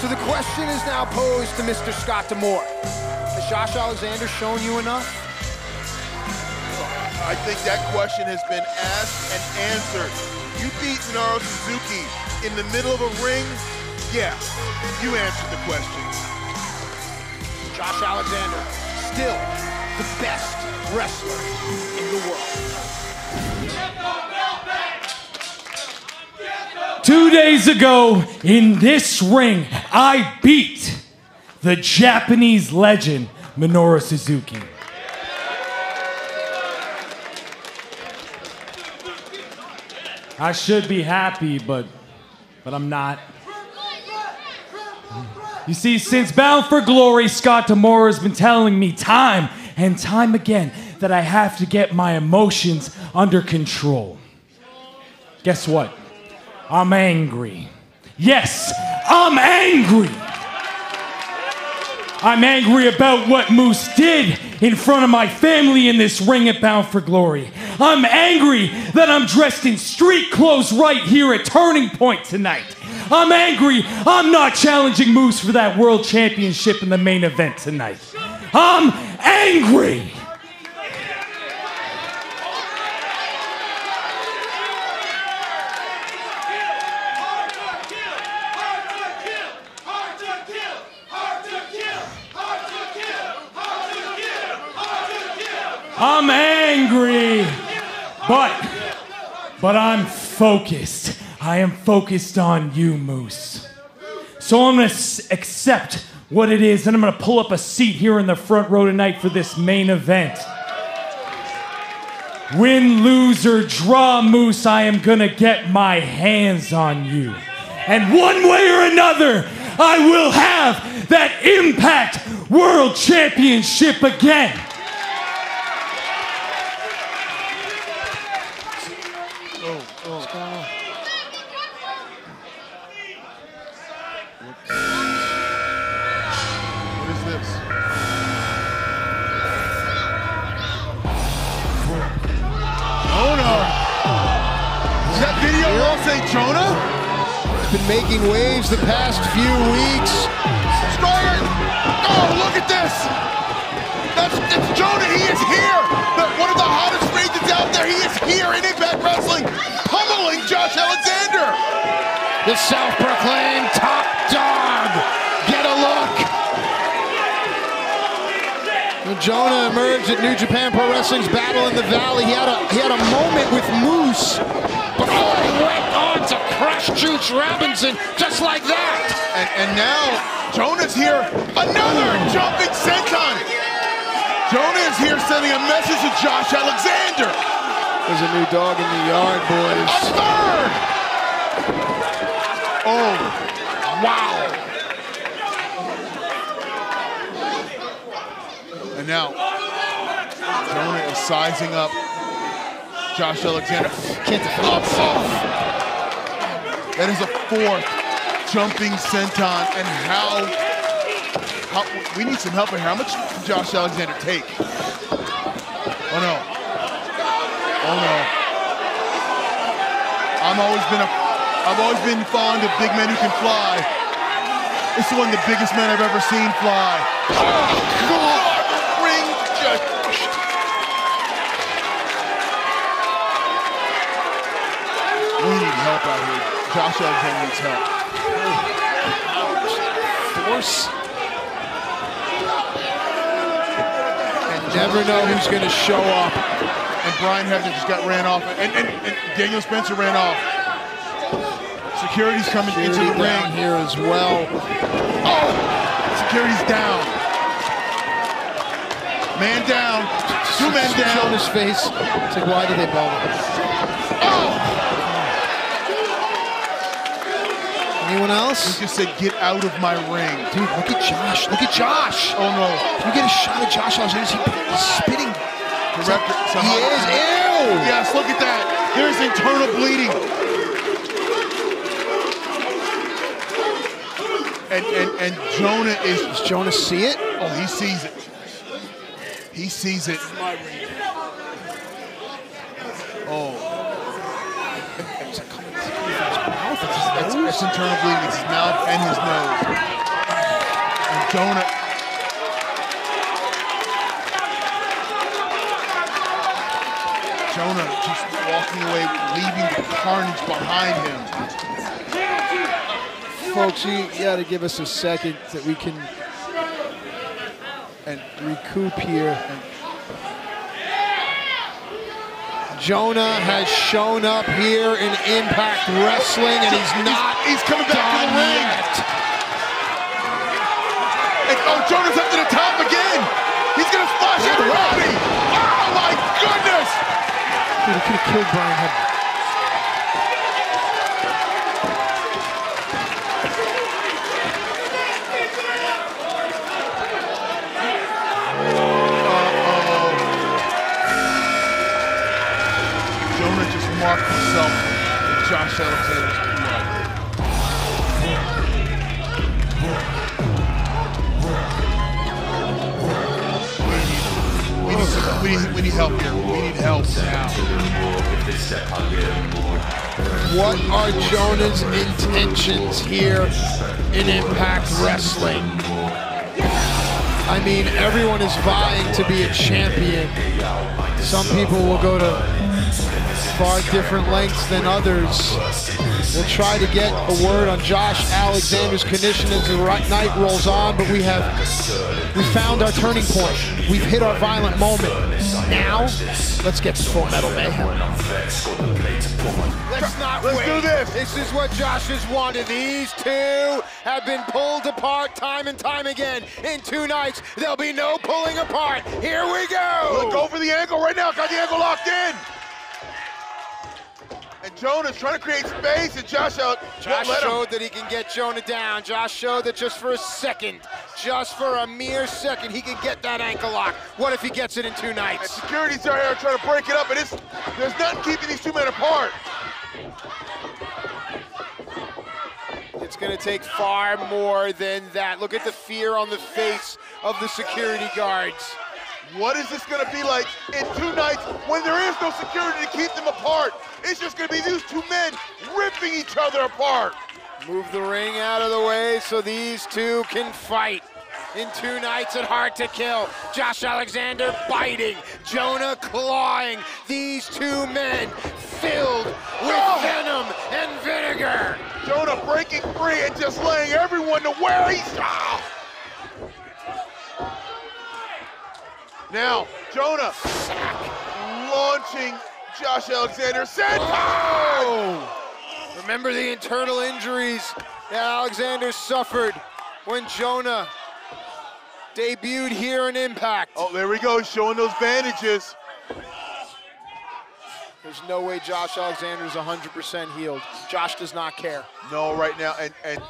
So the question is now posed to Mister Scott D'Amore. Has Josh Alexander shown you enough? I think that question has been asked and answered. You beat Minoru Suzuki in the middle of a ring? Yeah, you answered the question. Josh Alexander, still the best wrestler in the world. Two days ago in this ring, I beat the Japanese legend, Minoru Suzuki. I should be happy, but, but I'm not. You see, since Bound for Glory, Scott D'Amore has been telling me time and time again that I have to get my emotions under control. Guess what? I'm angry. Yes, I'm angry. I'm angry about what Moose did in front of my family in this ring at Bound for Glory. I'm angry that I'm dressed in street clothes right here at Turning Point tonight. I'm angry I'm not challenging Moose for that world championship in the main event tonight. I'm angry. I'm angry, but, but I'm focused. I am focused on you, Moose. So I'm gonna accept what it is, and I'm gonna pull up a seat here in the front row tonight for this main event. Win, lose, or draw, Moose, I am gonna get my hands on you. And one way or another, I will have that Impact World Championship again. Jonah has been making waves the past few weeks. Starter! Oh, look at this! That's it's Jonah. He is here. But one of the hottest faces out there. He is here in Impact Wrestling, pummeling Josh Alexander. The self-proclaimed top dog. Get a look. When Jonah emerged at New Japan Pro Wrestling's Battle in the Valley, he had a he had a moment with Moose before he went on to crush Juice Robinson, just like that. And, and now, Jonah's here, another jumping senton. Jonah is here sending a message to Josh Alexander. There's a new dog in the yard, boys. A third! Oh, wow. And now, Jonah is sizing up Josh Alexander. Gets up off. That is a fourth jumping senton, and how, how, we need some help in here. How much can Josh Alexander take? Oh no, oh no. I've always been a, I've always been fond of big men who can fly. This is one of the biggest men I've ever seen fly. Oh God, ring just. We need help out here. Josh Alexander needs help. Force. And never know who's going to show up. And Brian Hebner just got ran off. And, and, and Daniel Spencer ran off. Security's coming Security into the ring here as well. Oh! Security's down. Man down. Two men down. On his face. It's like, why did they bother? Oh! Anyone else? He just said, get out of my ring. Dude, look at Josh. Look at Josh. Oh, no. Can you get a shot of Josh Alexander? He's spitting. Is that, he is. Ew. Yes, look at that. There's internal bleeding. And, and, and Jonah is... Does Jonah see it? Oh, he sees it. He sees it. Oh. That's, that's internal bleeding. It's his mouth and his nose. And Jonah. Jonah just walking away, leaving the carnage behind him. Folks, you gotta give us a second that we can and recoup here. Jonah has shown up here in Impact Wrestling, and he's not. He's, he's coming back to the ring. And, oh, Jonah's up to the top again. He's gonna splash into Robbie. Oh my goodness! Dude, he could have killed Brian Hebner. Mark himself with Josh Alexander. we need, we need help here. We need help now. What are Jonah's intentions here in Impact Wrestling? I mean, everyone is vying to be a champion. Some people will go to far different lengths than others. We'll try to get a word on Josh Alexander's condition as the night rolls on, but we have we found our turning point. We've hit our violent moment. Now, let's get to Full Metal Mayhem. Let's not wait. Let's do this. This is what Josh has wanted. These two have been pulled apart time and time again. In two nights, there'll be no pulling apart. Here we go. Look over the angle right now. Got the angle locked in. And Jonah's trying to create space, and Josh out. Josh showed that he can get Jonah down. Josh showed that just for a second, just for a mere second, he can get that ankle lock. What if he gets it in two nights? And security's out here trying to break it up, and it's, there's nothing keeping these two men apart. It's going to take far more than that. Look at the fear on the face of the security guards. What is this going to be like in two nights when there is no security to keep them apart? It's just going to be these two men ripping each other apart. Move the ring out of the way so these two can fight. In two nights at Hard to Kill, Josh Alexander biting, Jonah clawing. These two men filled with oh. venom and vinegar. Jonah breaking free and just laying everyone to where he's... Oh. Now, Jonah launching Josh Alexander. Oh! Remember the internal injuries that Alexander suffered when Jonah debuted here in Impact. Oh, there we go, showing those bandages. There's no way Josh Alexander is one hundred percent healed. Josh does not care. No, right now, and, and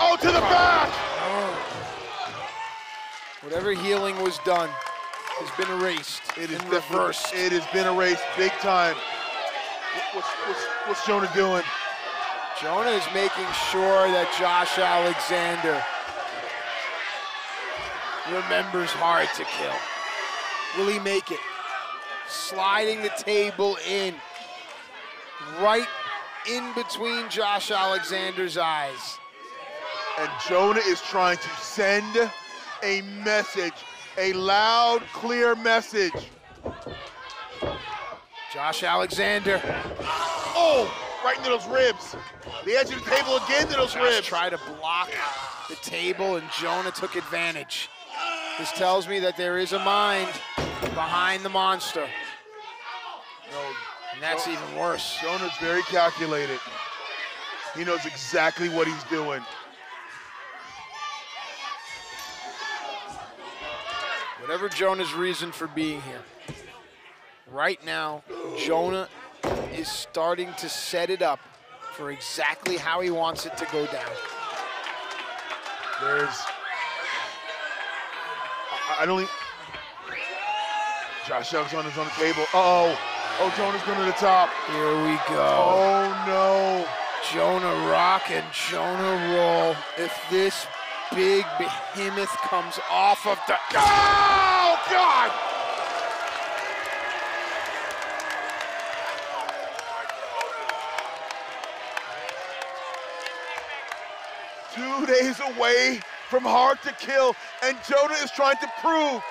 oh, to the back! Oh. Whatever healing was done has been erased. It is reversed. It has been erased big time. What's, what's, what's Jonah doing? Jonah is making sure that Josh Alexander remembers Hard to Kill. Will he make it? Sliding the table in, right in between Josh Alexander's eyes. And Jonah is trying to send a message. A loud, clear message. Josh Alexander. Oh, right into those ribs. The edge of the table again to those Josh ribs. Try to block the table, and Jonah took advantage. This tells me that there is a mind behind the monster. No, and that's Jonah, even worse. Jonah's very calculated. He knows exactly what he's doing. Whatever Jonah's reason for being here, right now, Jonah is starting to set it up for exactly how he wants it to go down. There's, I, I don't even, Josh Alexander's on the table. Uh-oh, oh, Jonah's going to the top. Here we go. Oh no. Jonah rock and Jonah roll. If this big behemoth comes off of the... Oh, God! Two days away from Hard to Kill, and Jonah is trying to prove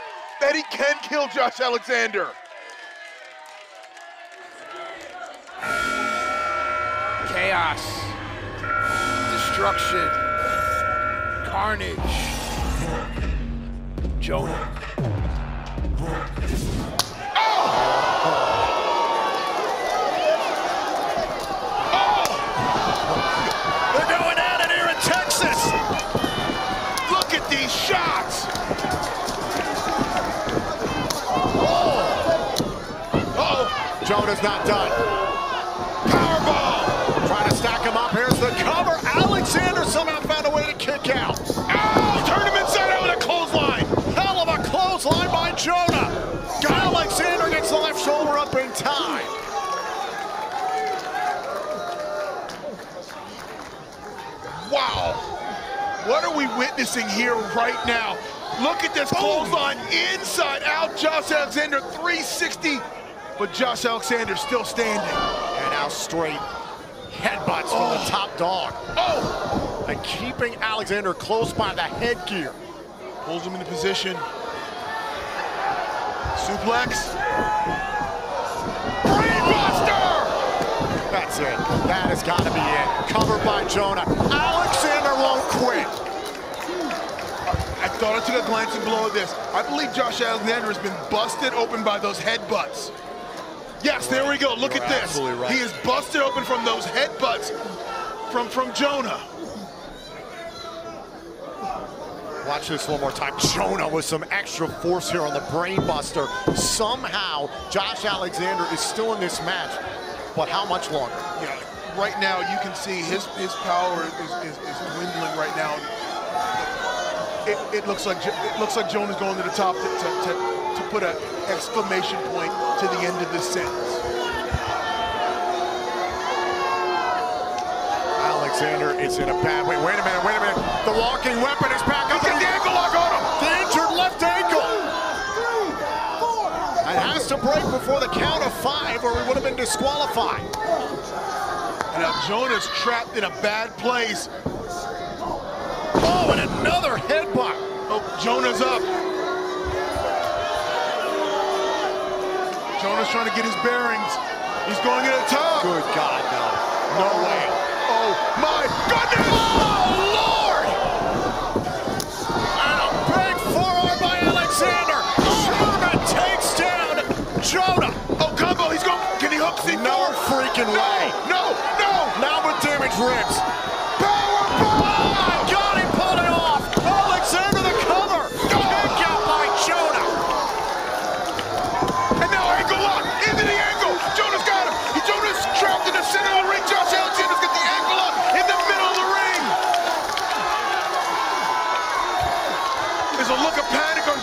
that he can kill Josh Alexander. Chaos. Destruction. Carnage. Jonah. Oh! Oh! They're going at it here in Texas. Look at these shots. Oh! Uh-oh. Jonah's not done. Powerball. Trying to stack him up. Here's the cover. Alexander somehow found a way to kick out. Oh, turned him inside out with a clothesline. Hell of a clothesline by Jonah. Got Alexander gets the left shoulder up in time. Wow. What are we witnessing here right now? Look at this clothesline, inside out. Josh Alexander, three sixty. But Josh Alexander still standing. And now straight headbutts oh. from the top dog. Oh! And keeping Alexander close by the headgear. Pulls him into position. Suplex. Brainbuster! That's it. That has got to be it. Covered by Jonah. Alexander won't quit. I thought I took a glancing blow at this. I believe Josh Alexander has been busted open by those headbutts. Yes, there we go. Look You're at this. Right. He is busted open from those headbutts from, from Jonah. Watch this one more time. Jonah with some extra force here on the brainbuster. Somehow, Josh Alexander is still in this match, but how much longer? Yeah, right now, you can see his, his power is, is, is dwindling right now. It, it looks like it looks like Jonah's going to the top to, to, to, to put an exclamation point to the end of this sentence. Alexander is in a bad way. Wait a minute, wait a minute. The walking weapon is back up. Look at the ankle lock on him. The injured left ankle. Three, four. It has to break before the count of five, or we would have been disqualified. And now Jonah's trapped in a bad place. Oh, and another headbutt. Oh, Jonah's up. Jonah's trying to get his bearings. He's going to the top. Good God, no. No oh, way. Oh, my goodness! Oh, Lord! And a big forearm by Alexander. Jonah takes down Jonah. Oh, combo, he's going. Can he hook? No door? freaking no, way. No, no. Now with damage ribs.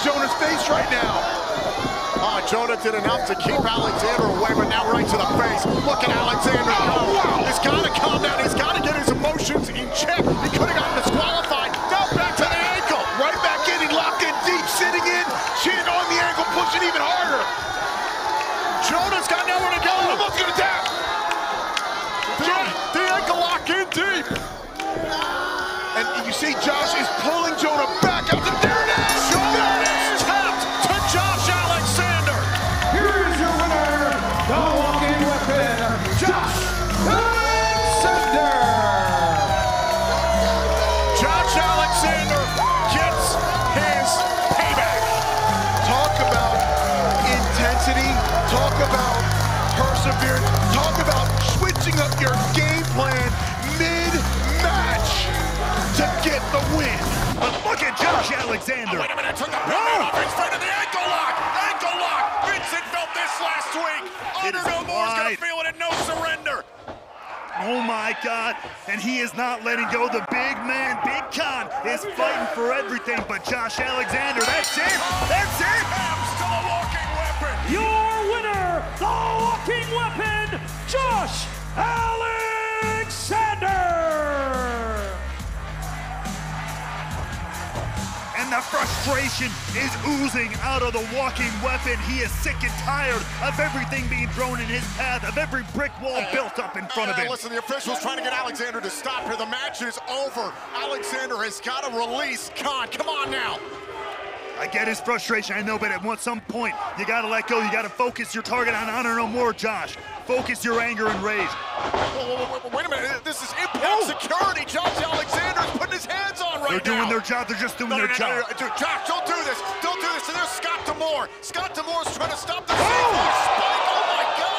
Jonah's face right now. Oh, Jonah did enough to keep Alexander away, but now right to the face. Look at Alexander go. Oh, wow. He's got to calm down. He's got to get his emotions in check. He could have gotten disqualified. Now back to the ankle. Right back in. He locked in deep, sitting in. Chin on the ankle, pushing even harder. Jonah's got nowhere to go. Almost going to tap. The, the ankle lock in deep. And you see Josh is pulling Jonah back out. There it is. Jonah! Talk about switching up your game plan mid-match to get the win. But look at Josh Alexander. Oh, wait a minute, took the pinning off in front of the ankle lock. Ankle lock. Vincent felt this last week. Underhill Moore's going to feel it at No Surrender. Oh, my God. And he is not letting go. The big man, Big Con, is fighting for everything. But Josh Alexander, that's it. That's it. I'm still a walking weapon. You're the walking weapon, Josh Alexander! And the frustration is oozing out of the walking weapon. He is sick and tired of everything being thrown in his path, of every brick wall hey, built up in front hey, of him. Listen, the officials trying to get Alexander to stop here. The match is over. Alexander has got to release Khan. Come on now. I get his frustration, I know, but at some point, you gotta let go, you gotta focus your target on Honor No More, Josh. Focus your anger and rage. Whoa, whoa, whoa, wait a minute, this is Impact Security. Josh Alexander's putting his hands on right now. They're doing now. their job, they're just doing no, their no, no, job. No, no, no. Josh, don't do this, don't do this, and there's Scott D'Amore. Scott D'Amore's trying to stop the oh. spike, oh my God.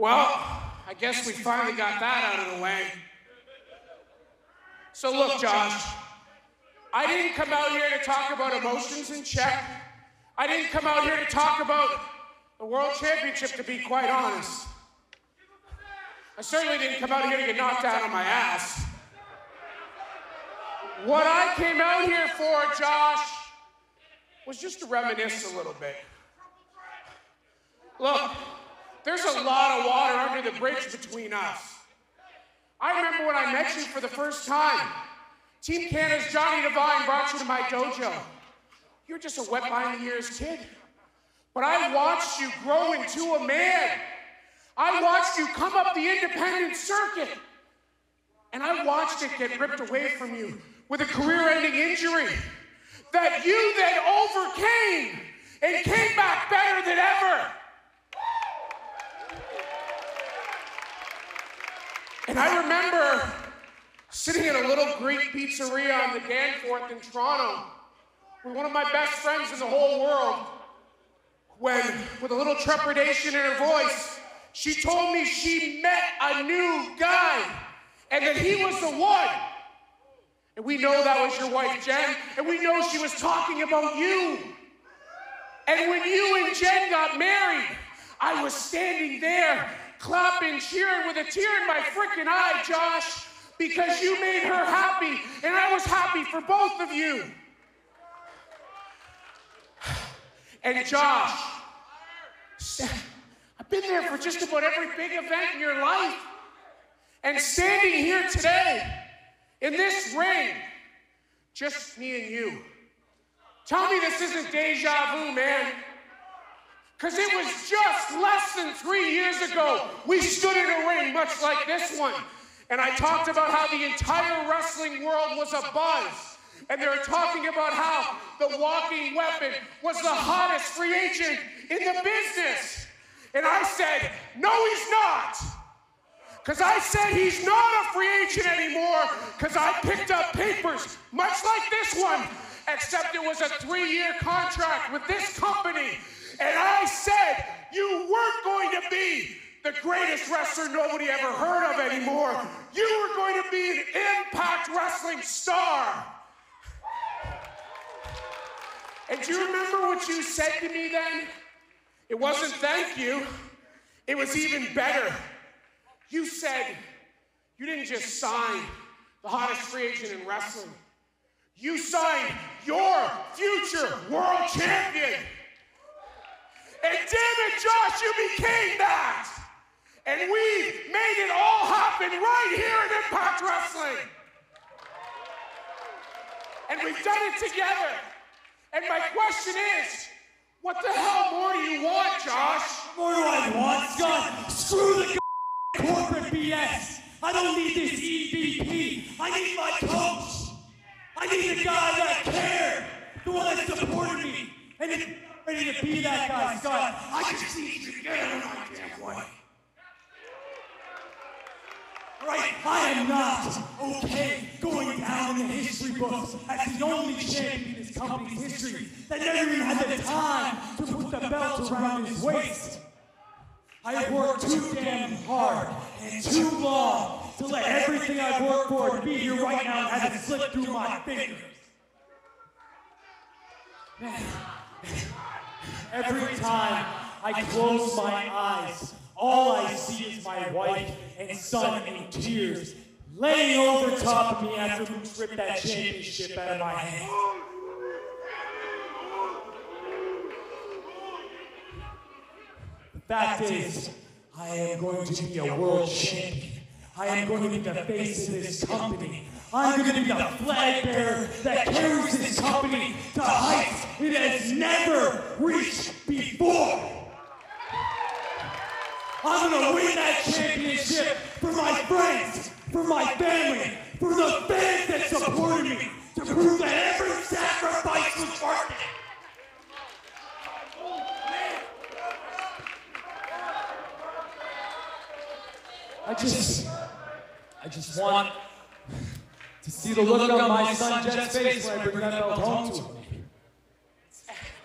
Well, I guess we finally got that out of the way. So look, Josh, I didn't come out here to talk about emotions in check. I didn't come out here to talk about the World Championship, to be quite honest. I certainly didn't come out here to get knocked out on my ass. What I came out here for, Josh, was just to reminisce a little bit. Look, there's a lot of water under the bridge between us. I remember when I met you for the first time. Team Canada's Johnny Devine brought you to my dojo. You're just a wet behind the ears kid. But I watched you grow into a man. I watched you come up the independent circuit. And I watched it get ripped away from you with a career-ending injury that you then overcame and came back better than ever. And I remember sitting in a little Greek pizzeria on the Danforth in Toronto with one of my best friends in the whole world when, with a little trepidation in her voice, she told me she met a new guy and that he was the one. And we know that was your wife, Jen, and we know she was talking about you. And when you and Jen got married, I was standing there clapping, cheering with a tear in my frickin' eye, Josh, because you made her happy, and I was happy for both of you. And Josh, I've been there for just about every big event in your life. And standing here today, in this ring, just me and you. Tell me this isn't deja vu, man. Because it was just less than three years ago, we stood in a ring much like this one. And I talked about how the entire wrestling world was abuzz. And they were talking about how the Walking Weapon was the hottest free agent in the business. And I said, no, he's not. Because I said he's not a free agent anymore because I picked up papers much like this one, except it was a three-year contract with this company. And I said, you weren't going to be the greatest wrestler nobody ever heard of anymore. You were going to be an Impact Wrestling star. And do you remember what you said to me then? It wasn't thank you. It was even better. You said you didn't just sign the hottest free agent in wrestling. You signed your future world champion. And damn it, Josh, you became that! And we made it all happen right here at Impact Wrestling! And we've done it together! And my question is, what the hell more do you want, Josh? What do I want, Scott? Screw the corporate B S! I don't need this E V P! I need my coach! I need the guy that cared! The one that supported me! And it, ready to be that guy, Scott. I just need you to get out of my damn way. Right, I am not okay going down in the history books as the only champion in this company's history that never even had the time to put the belt around his waist. I have worked too damn hard and too long to let everything I've worked for to be here right now and have it slip through my fingers. Man. Every time I close my eyes, all I see is my wife and son in tears, laying over top of me after Moose ripped that championship out of my hands. The fact is, I am going to be a world champion. I am going to be the face of this company. I'm going to be the flag bearer that carries this company to heights it has never reached before. I'm going to win that championship for my friends, for my family, for the fans that supported me, to prove that every sacrifice was worth it. I just, I just want to see the look on my son Jet's face when I bring that belt home to him.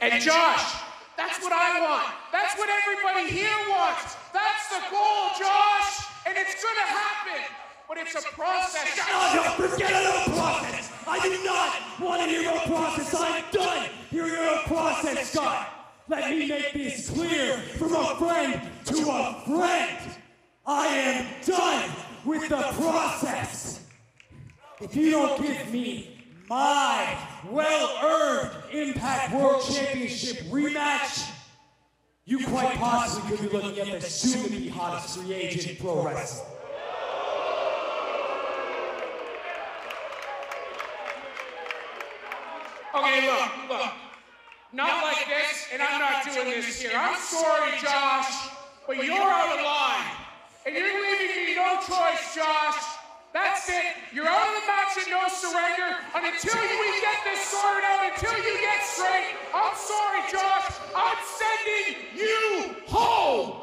And Josh, that's what I want. That's what everybody here wants. That's That's the goal, Josh, and it's going to happen, but it's a process. Shut up, forget about process. I do not want to hear your process. I'm done hearing your process, Scott. Let me make this clear from a friend to a friend. I am done with the process. If you don't give me my well-earned Impact World Championship rematch, you quite possibly could be looking at the soon-to-be hottest free agent pro wrestler. Okay, look, look. Not like this, and I'm not doing this here. I'm sorry, Josh, but you're out of line. And you're leaving me no choice, Josh. That's it. You're out of the match at No Surrender. Until we get this sorted out, until you get straight, I'm sorry, Josh. I'm sending you home.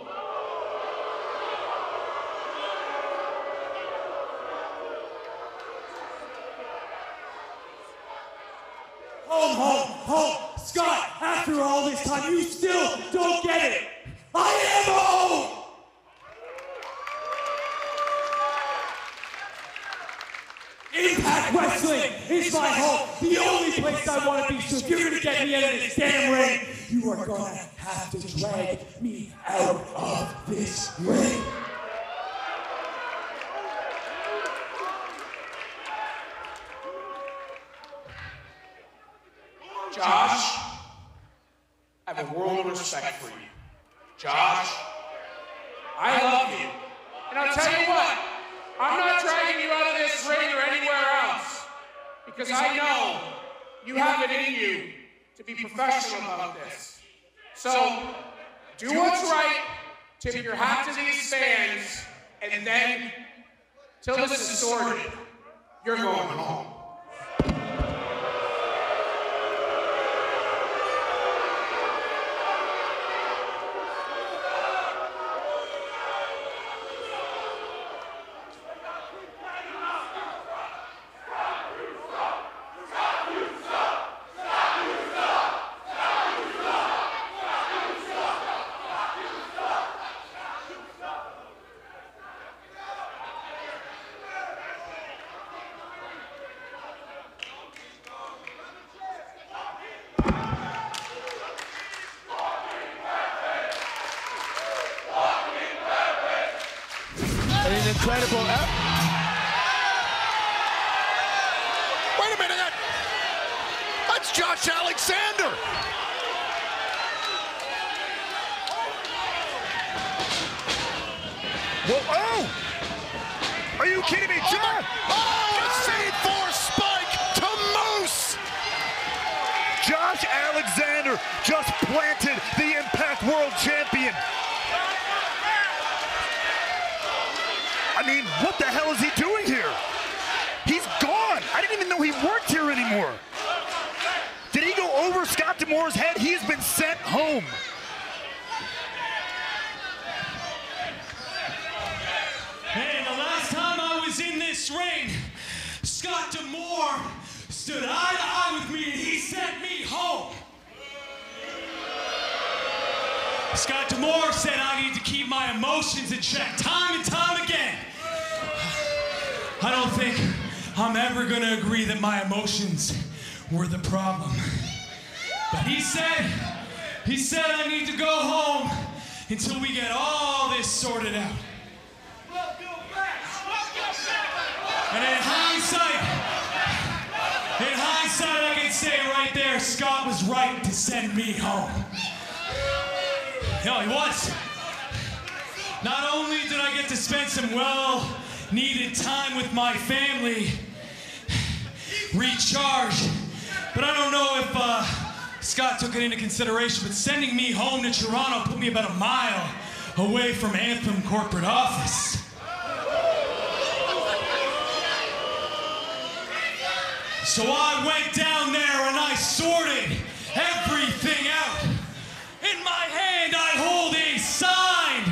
Home, home, home. Scott, after all this time, you still don't get it. I am home! Impact Wrestling is my home, the only place I want to be, so if you're going to get me out of this damn ring, you are going to have to drag me out of this ring. Josh, I have a world of respect for you. Josh, I love you. And I'll tell you what, I'm not dragging you out of this ring or anywhere else, because I know you have it in you to be professional about this. So, do what's right, tip your hat to these fans, and then, till this is sorted, you're going home. Wait a minute, that, that's Josh Alexander. Whoa, oh! Are you kidding me, Josh? Oh, oh, C four spike to Moose. Josh Alexander just planted the Impact World Champion. I mean, what the hell is he doing here? He's gone. I didn't even know he worked here anymore. Did he go over Scott D'Amore's head? He has been sent home. Hey, the last time I was in this ring, Scott D'Amore stood eye to eye with me and he sent me home. Scott D'Amore said I need to keep my emotions in check time and time again. I don't think I'm ever going to agree that my emotions were the problem. But he said, he said I need to go home until we get all this sorted out. And in hindsight, in hindsight I can say right there, Scott was right to send me home. No, he was. Not only did I get to spend some well needed time with my family, recharge, but I don't know if uh, Scott took it into consideration, but sending me home to Toronto put me about a mile away from Anthem corporate office. So I went down there and I sorted everything out. In my hand, I hold a signed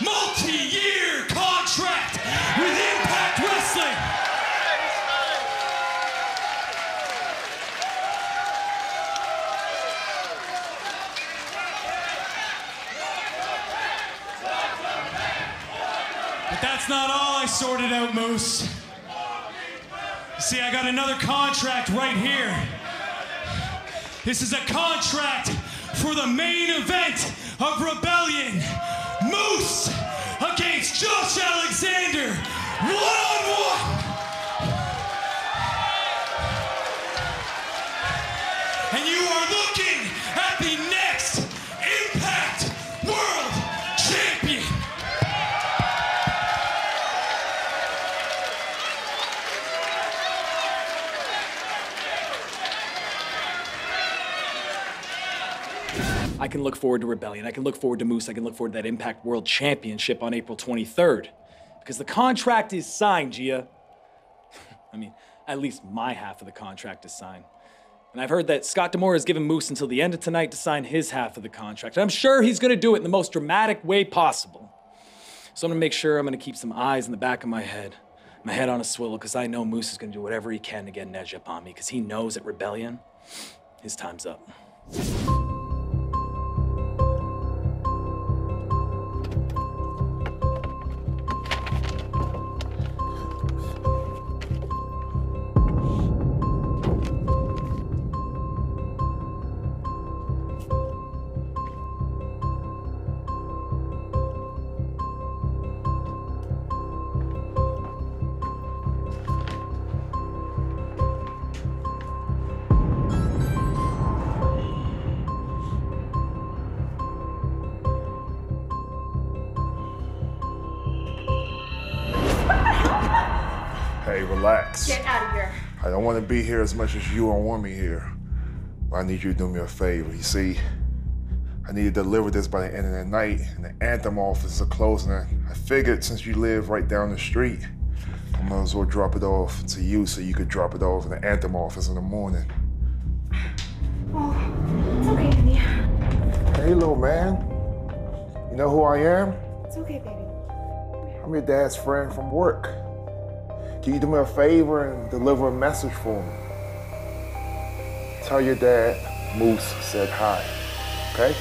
multi-year contract with Impact Wrestling. But that's not all I sorted out, Moose. See, I got another contract right here. This is a contract for the main event of Rebellion. Moose against Josh Alexander, one on one. And you are looking at the next Impact World Champion. I can look forward to Rebellion. I can look forward to Moose. I can look forward to that Impact World Championship on April twenty-third. Because the contract is signed, Gia. I mean, at least my half of the contract is signed. And I've heard that Scott D'Amore has given Moose until the end of tonight to sign his half of the contract. And I'm sure he's going to do it in the most dramatic way possible. So I'm going to make sure I'm going to keep some eyes in the back of my head, my head on a swivel, because I know Moose is going to do whatever he can to get an edge up on me, because he knows at Rebellion, his time's up. Get out of here. I don't want to be here as much as you don't want me here. But I need you to do me a favor, you see? I need to deliver this by the end of the night, and the Anthem office is closing. I figured since you live right down the street, I might as well drop it off to you so you could drop it off in the Anthem office in the morning. Oh, it's okay, baby. Hey, little man. You know who I am? It's okay, baby. I'm your dad's friend from work. Can you do me a favor and deliver a message for me? Tell your dad Moose said hi, okay?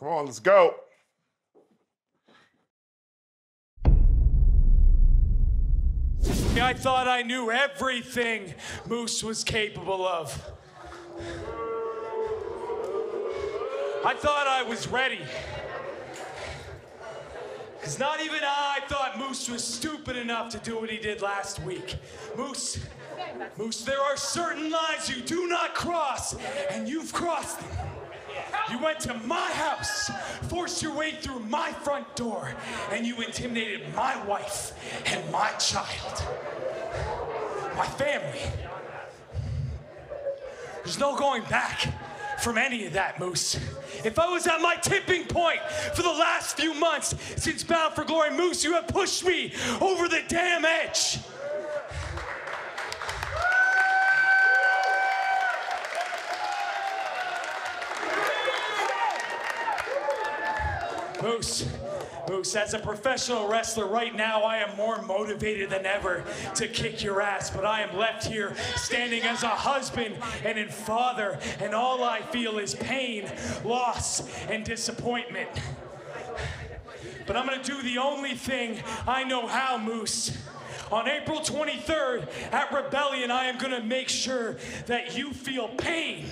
Come on, let's go. I thought I knew everything Moose was capable of. I thought I was ready. Because not even I thought Moose was stupid enough to do what he did last week. Moose, Moose, there are certain lines you do not cross, and you've crossed them. You went to my house, forced your way through my front door, and you intimidated my wife and my child, my family. There's no going back from any of that, Moose. If I was at my tipping point for the last few months since Bound for Glory, Moose, you have pushed me over the damn edge. Moose, Moose, as a professional wrestler right now, I am more motivated than ever to kick your ass, but I am left here standing as a husband and in father, and all I feel is pain, loss, and disappointment. But I'm gonna do the only thing I know how, Moose. On April twenty-third at Rebellion, I am gonna make sure that you feel pain.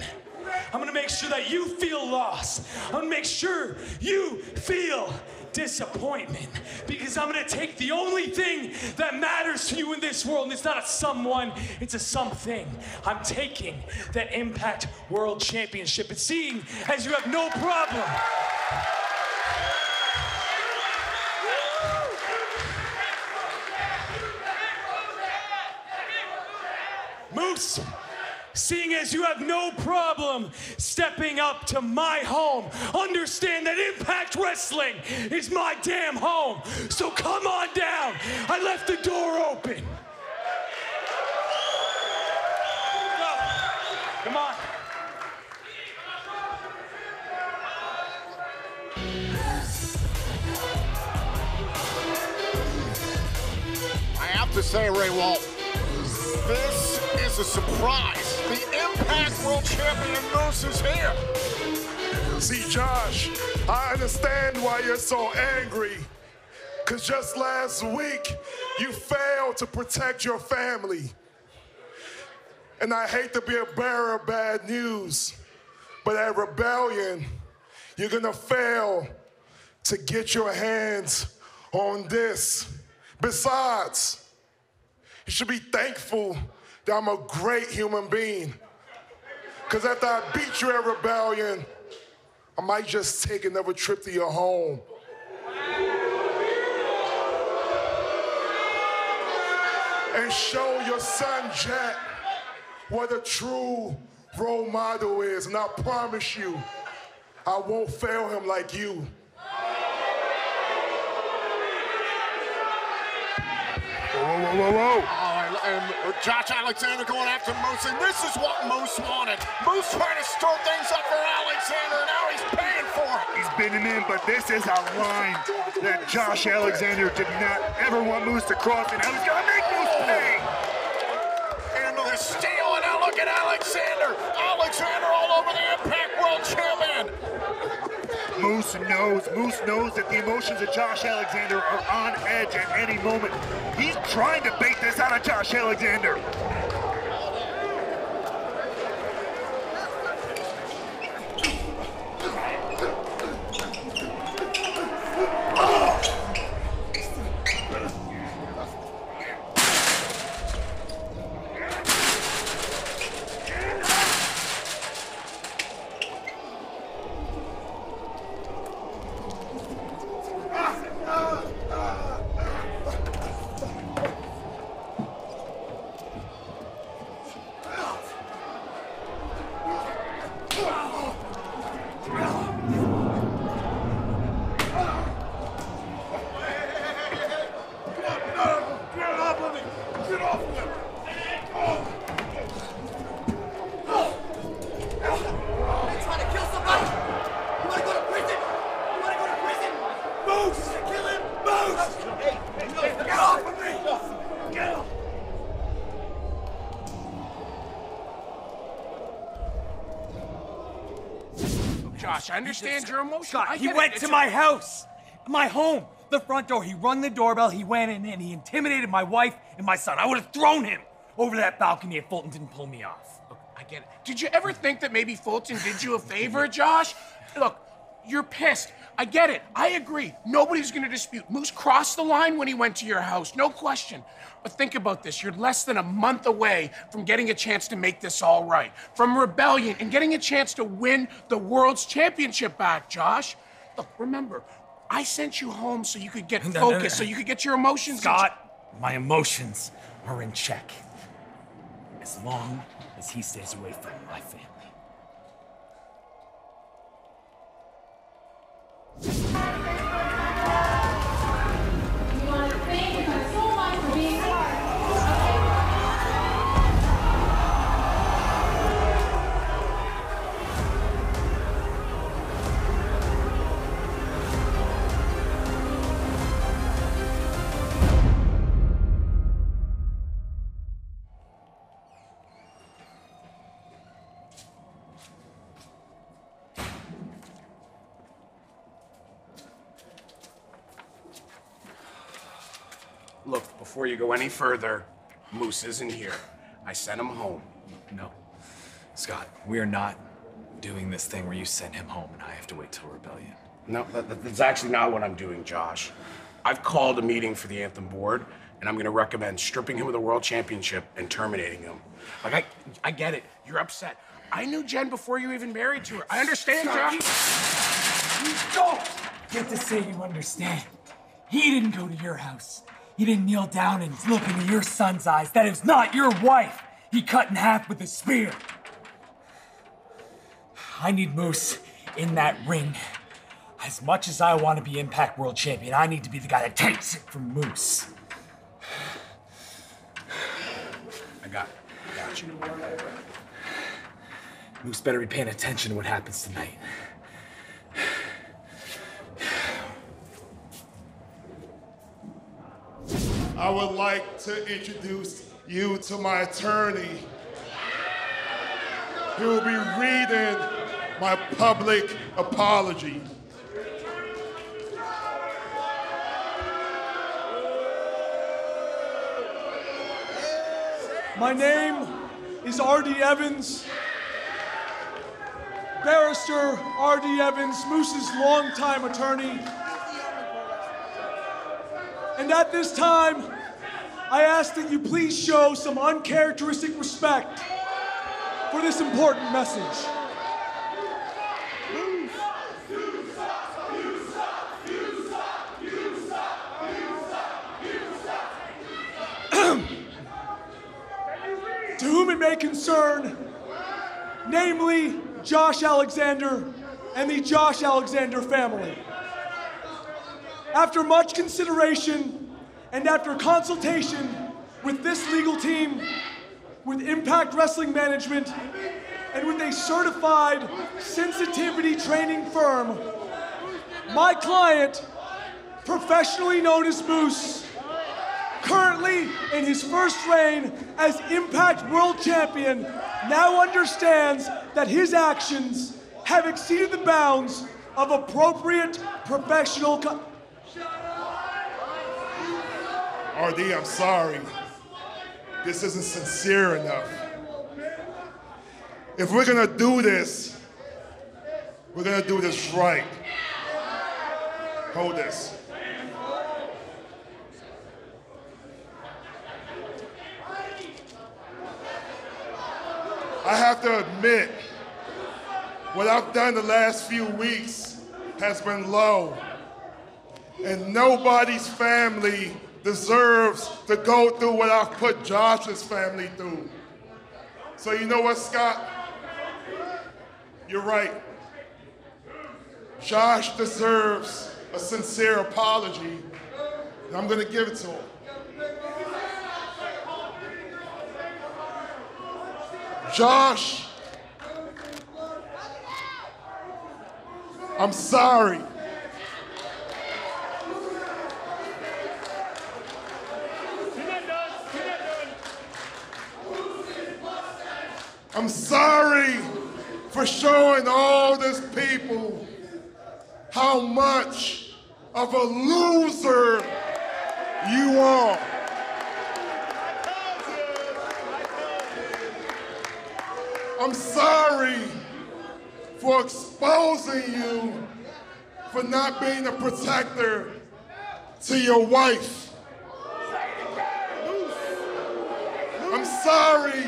I'm gonna make sure that you feel loss. I'm gonna make sure you feel disappointment, because I'm gonna take the only thing that matters to you in this world, and it's not a someone, it's a something. I'm taking that Impact World Championship, and seeing as you have no problem Moose, seeing as you have no problem stepping up to my home, understand that Impact Wrestling is my damn home. So come on down. I left the door open. Go. Come on. I have to say, Ray Walt, this is a surprise. The Impact World Champion Moose is here. See, Josh, I understand why you're so angry. Because just last week, you failed to protect your family. And I hate to be a bearer of bad news, but at Rebellion, you're gonna fail to get your hands on this. Besides, you should be thankful that I'm a great human being. Because after I beat you at Rebellion, I might just take another trip to your home. And show your son, Jack, what a true role model is. And I promise you, I won't fail him like you. Whoa, whoa, whoa, whoa. Oh, and, and Josh Alexander going after Moose, and this is what Moose wanted. Moose trying to stir things up for Alexander, now he's paying for it. He's been in, but this is a line that Josh Alexander did not ever want Moose to cross, and now he's gonna make Moose pay. And the steal, and now look at Alexander. Alexander all over the Impact World Champion. Moose knows, Moose knows that the emotions of Josh Alexander are on edge at any moment. He's trying to bait this out of Josh Alexander. Josh, I understand your emotion. Scott, he went to my house, my home, the front door. He rung the doorbell, he went in, and he intimidated my wife and my son. I would have thrown him over that balcony if Fulton didn't pull me off. Look, I get it. Did you ever think that maybe Fulton did you a favor, Josh? Look, you're pissed. I get it. I agree. Nobody's going to dispute. Moose crossed the line when he went to your house, no question. But think about this. You're less than a month away from getting a chance to make this all right, from Rebellion and getting a chance to win the World's Championship back, Josh. Look, remember, I sent you home so you could get no, focused, no, no. so you could get your emotions. Scott, my emotions are in check as long as he stays away from my family. You want to thank you so much for being part. Look, before you go any further, Moose isn't here. I sent him home. No. Scott, we are not doing this thing where you send him home and I have to wait till Rebellion. No, that, that's actually not what I'm doing, Josh. I've called a meeting for the Anthem board, and I'm going to recommend stripping him of the World Championship and terminating him. Like, I, I get it. You're upset. I knew Jen before you even married to her. I understand, Josh. You don't get to say you understand. He didn't go to your house. He didn't kneel down and look into your son's eyes. That is not your wife. He cut in half with a spear. I need Moose in that ring. As much as I want to be Impact World Champion, I need to be the guy that takes it from Moose. I got it. I got you. Moose better be paying attention to what happens tonight. I would like to introduce you to my attorney. He will be reading my public apology. My name is R D. Evans. Barrister R D. Evans, Moose's longtime attorney. And at this time, I ask that you please show some uncharacteristic respect for this important message. To whom it may concern, namely Josh Alexander and the Josh Alexander family. After much consideration and after consultation with this legal team, with Impact Wrestling Management, and with a certified sensitivity training firm, my client, professionally known as Moose, currently in his first reign as Impact World Champion, now understands that his actions have exceeded the bounds of appropriate professional co- R D, I'm sorry. This isn't sincere enough. If we're gonna do this, we're gonna do this right. Hold this. I have to admit, what I've done the last few weeks has been low, and nobody's family deserves to go through what I've put Josh's family through. So you know what, Scott? You're right. Josh deserves a sincere apology, and I'm gonna give it to him. Josh, I'm sorry. I'm sorry for showing all these people how much of a loser you are. I'm sorry for exposing you for not being a protector to your wife. I'm sorry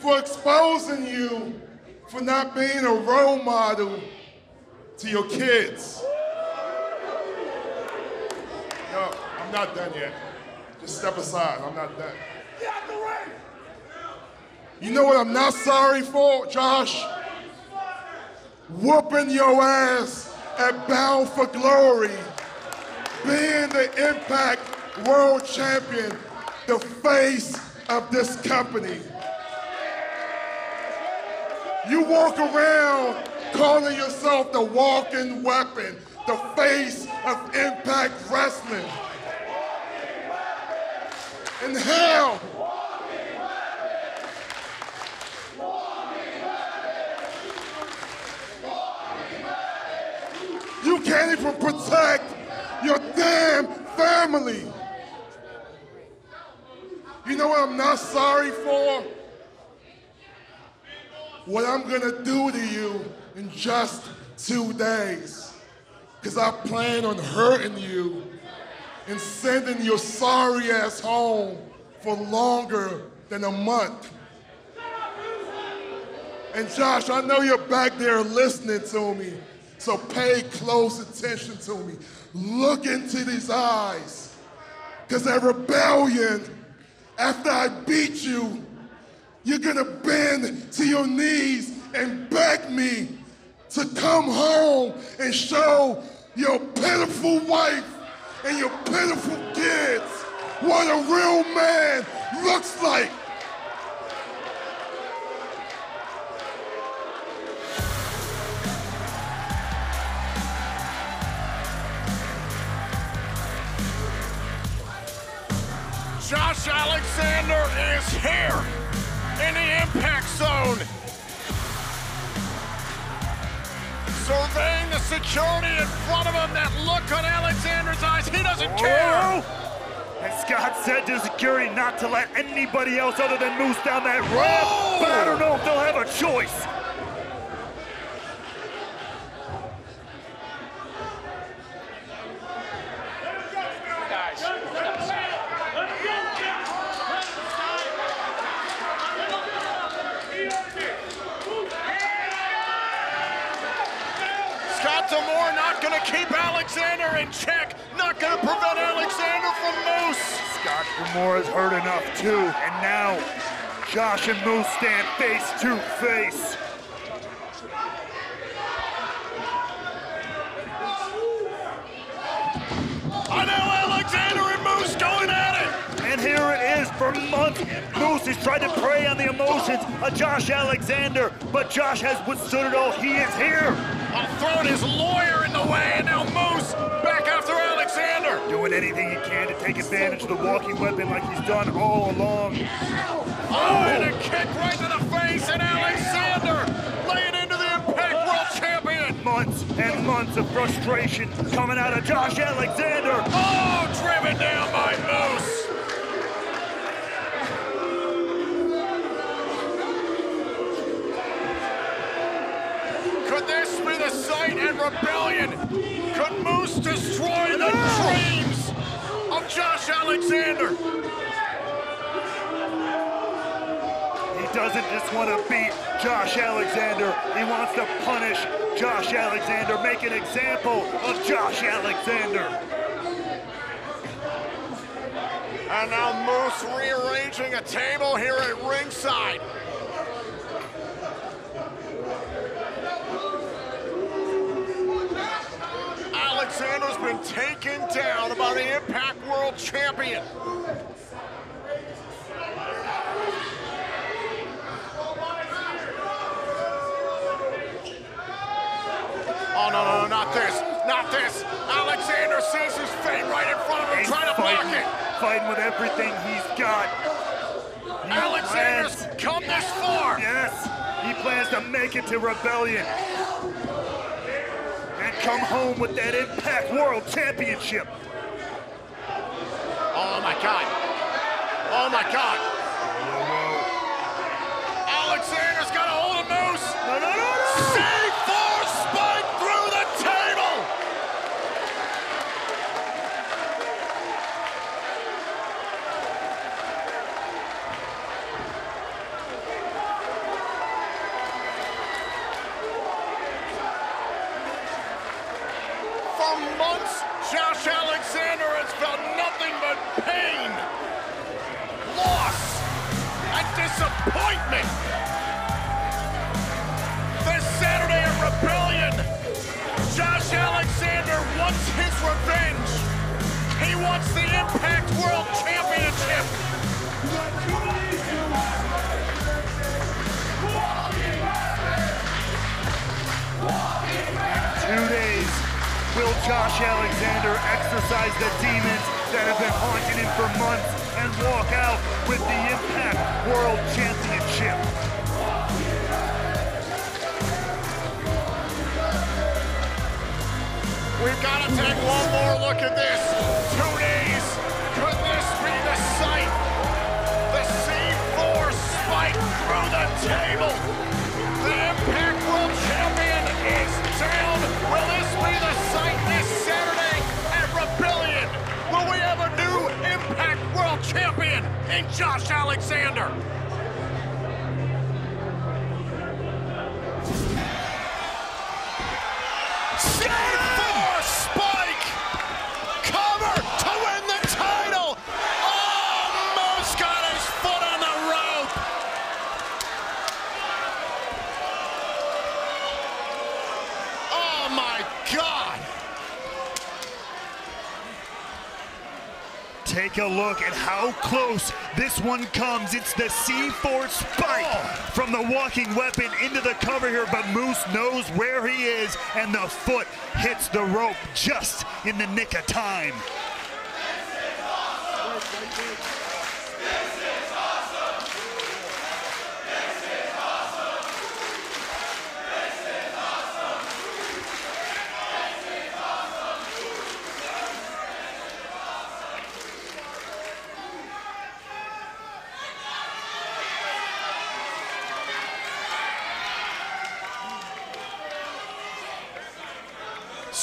for exposing you for not being a role model to your kids. No, I'm not done yet. Just step aside, I'm not done. Get out the way! You know what I'm not sorry for, Josh? Whooping your ass at Bound for Glory, being the Impact World Champion, the face of this company. You walk around calling yourself the Walking Weapon, the face of Impact Wrestling. And hell, you can't even protect your damn family. You know what I'm not sorry for? What I'm gonna do to you in just two days. Because I plan on hurting you and sending your sorry ass home for longer than a month. And Josh, I know you're back there listening to me. So pay close attention to me. Look into these eyes. Because at Rebellion, after I beat you, you're gonna bend to your knees and beg me to come home and show your pitiful wife and your pitiful kids what a real man looks like. Josh Alexander is here in the Impact Zone. surveying the security in front of him. That look on Alexander's eyes, he doesn't Whoa. care. And Scott said to security not to let anybody else other than Moose down that ramp, Whoa. but I don't know if they'll have a choice. Scott D'Amore not going to keep Alexander in check, not going to prevent Alexander from Moose. Scott D'Amore has heard enough too, and now Josh and Moose stand face to face. I know Alexander and Moose going at it. And here it is for months. Moose has tried to prey on the emotions of Josh Alexander, but Josh has withstood it all. He is here. While throwing his lawyer in the way, and now Moose back after Alexander. Doing anything he can to take advantage of the walking weapon like he's done all along. Oh, and a kick right to the face, and Alexander laying into the Impact World Champion. Months and months of frustration coming out of Josh Alexander. Oh, driven down by Moose. This be the sight and rebellion. Could Moose destroy the dreams of Josh Alexander? He doesn't just want to beat Josh Alexander. He wants to punish Josh Alexander, make an example of Josh Alexander. And now Moose rearranging a table here at ringside. Alexander's been taken down by the Impact World Champion. Oh, no, no, no, not this, not this. Alexander sees his fate right in front of him, he's trying to block it. Fighting with everything he's got. He Alexander's plans. come this far. Yes, he plans to make it to Rebellion. Come home with that Impact World Championship. Oh my God. Oh my God. Alexander's got a hold of Moose. No, no, no, no. C four spike through the table. Months, Josh Alexander has felt nothing but pain, loss, and disappointment. This Saturday at Rebellion, Josh Alexander wants his revenge. He wants the Impact World Championship. Two days. Will Josh Alexander exorcise the demons that have been haunting him for months and walk out with the Impact World Championship? We've got to take one more look at this. Two days. Could this be the sight? The C four spike through the table. The Impact World Champion is down. Will this be the sight this Saturday at Rebellion? Will we have a new Impact World Champion in Josh Alexander? C four spike! Cover to win the title! Oh, Moose got his foot on the rope! Oh my God! Take a look at how close this one comes. It's the C four spike oh. from the walking weapon into the cover here, but Moose knows where he is, and the foot hits the rope just in the nick of time.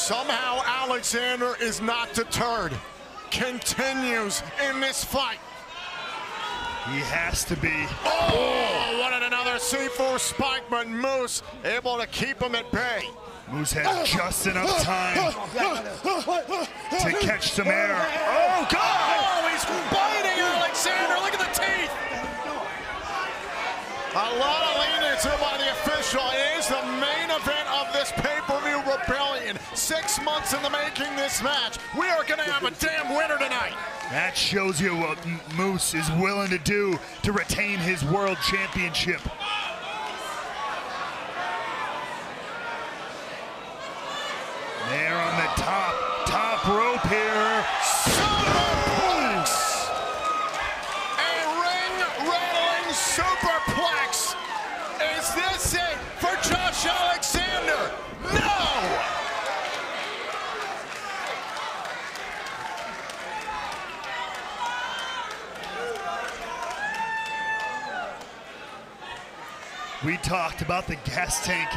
Somehow Alexander is not deterred. Continues in this fight. He has to be. Oh, oh, what another C four spike, but Moose able to keep him at bay. Moose had just enough time to catch some air. Oh, God! Oh, he's biting Alexander. Look at the teeth. A lot of lean-ins here by the official. It is the main event of this pay-per-view, Rebellion. Six months in the making, this match. We are going to have a damn winner tonight. That shows you what Moose is willing to do to retain his world championship. There on the top, top rope here. Superplex! A ring-rattling superplex. Is this it for Josh Alexander? No! We talked about the gas tank.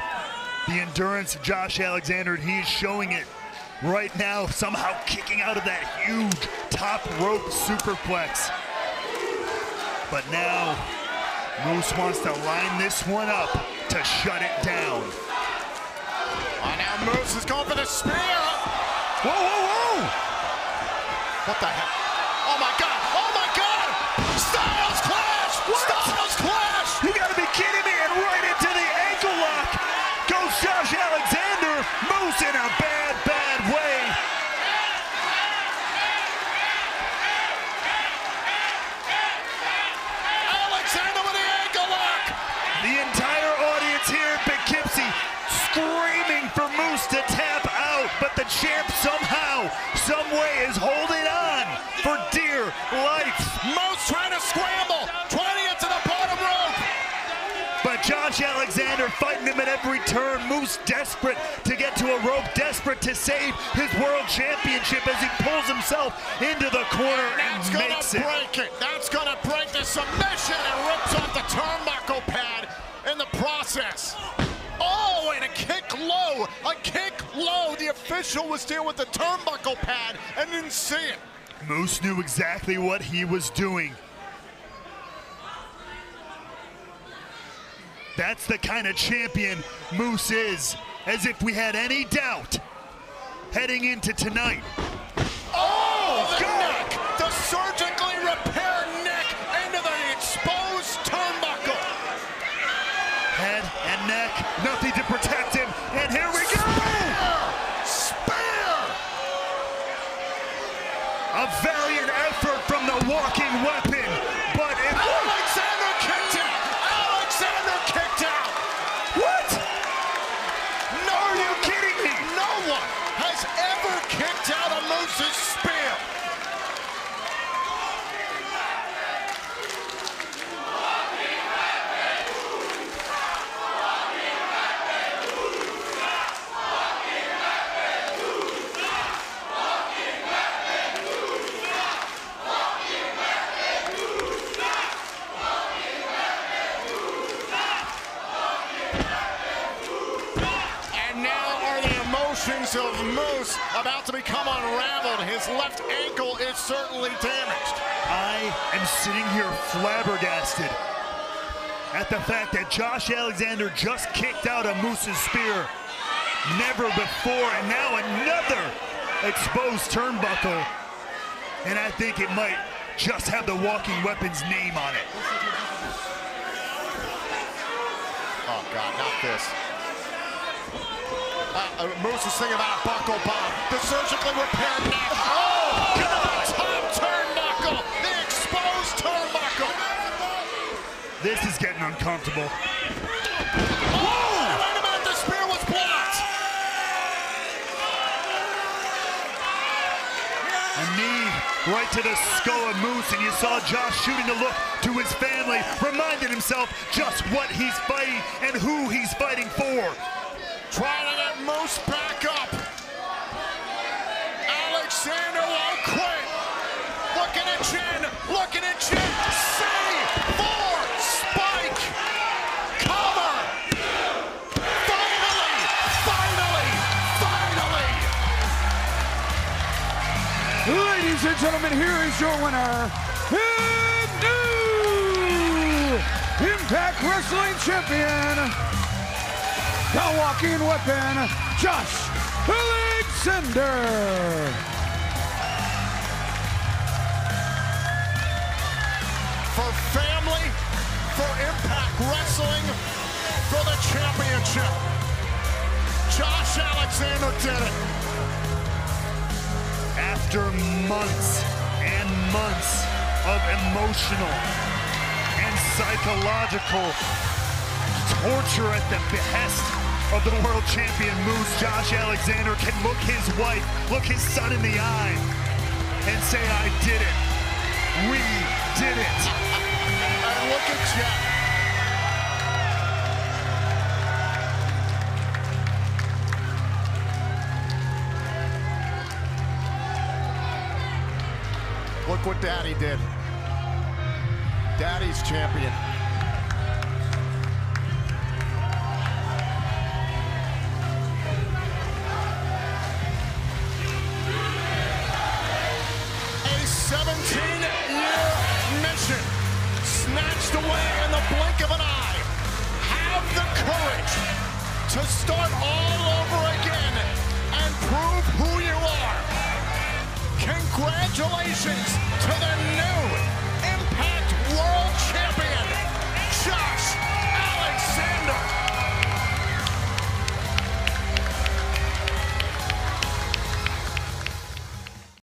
The endurance of Josh Alexander, and he is showing it right now, somehow kicking out of that huge top rope superplex. But now, Moose wants to line this one up to shut it down. Oh, now Moose is going for the spear. Whoa, whoa, whoa! What the heck? Oh my God, oh my God! Styles clash! What? Styles clash! You gotta be kidding me, and right into the ankle lock! Josh Alexander, Moose in a bad, bad way. Alexander with the ankle lock. The entire audience here in Poughkeepsie screaming for Moose to tap out, but the champ somehow, some way is holding on for dear life. Moose trying to scramble, trying to get to the bottom rope. But Josh Alexander fighting him at every turn. Moose desperate to get to a rope, desperate to save his world championship as he pulls himself into the corner and, and makes it. That's gonna break it. That's gonna break the submission and rips off the turnbuckle pad in the process. Oh, and a kick low, a kick low. The official was dealing with the turnbuckle pad and didn't see it. Moose knew exactly what he was doing. That's the kind of champion Moose is, as if we had any doubt heading into tonight. Oh, the God. Neck, the surgically repaired neck into the exposed turnbuckle. Head and neck, nothing to protect him, and here we go. Spear! Spear! A valiant effort from the walking weapon, but it Alexander kicked him. Alexander kicked out. What? No, are you kidding me? No one has ever kicked out a Moose's spear. Of Moose about to become unraveled. His left ankle is certainly damaged. I am sitting here flabbergasted at the fact that Josh Alexander just kicked out a Moose's spear. Never before, and now another exposed turnbuckle. And I think it might just have the walking weapon's name on it. Oh God, not this. Uh, Moose is thinking about a buckle bomb. The surgically repaired neck. Oh, God! The top turnbuckle. The exposed turnbuckle. This is getting uncomfortable. Whoa! Wait a minute, the spear was blocked. A knee right to the skull of Moose, and you saw Josh shooting a look to his family, reminding himself just what he's fighting and who he's fighting for. Trying to get Moose back up. Alexander won't quit. Looking at Chin, looking at Chin. C four spike. Cover. Finally, finally, finally. and here is your winner, and new Impact Wrestling Champion, the Walking Weapon, Josh Alexander. For family, for Impact Wrestling, for the championship, Josh Alexander did it. After months and months of emotional and psychological torture at the behest of the world champion Moose, Josh Alexander can look his wife, look his son in the eye, and say, I did it. We did it. And look at Jeff. Look what Daddy did. Daddy's champion. A seventeen-year mission snatched away in the blink of an eye. Have the courage to start all over again and prove who you are. Congratulations to the new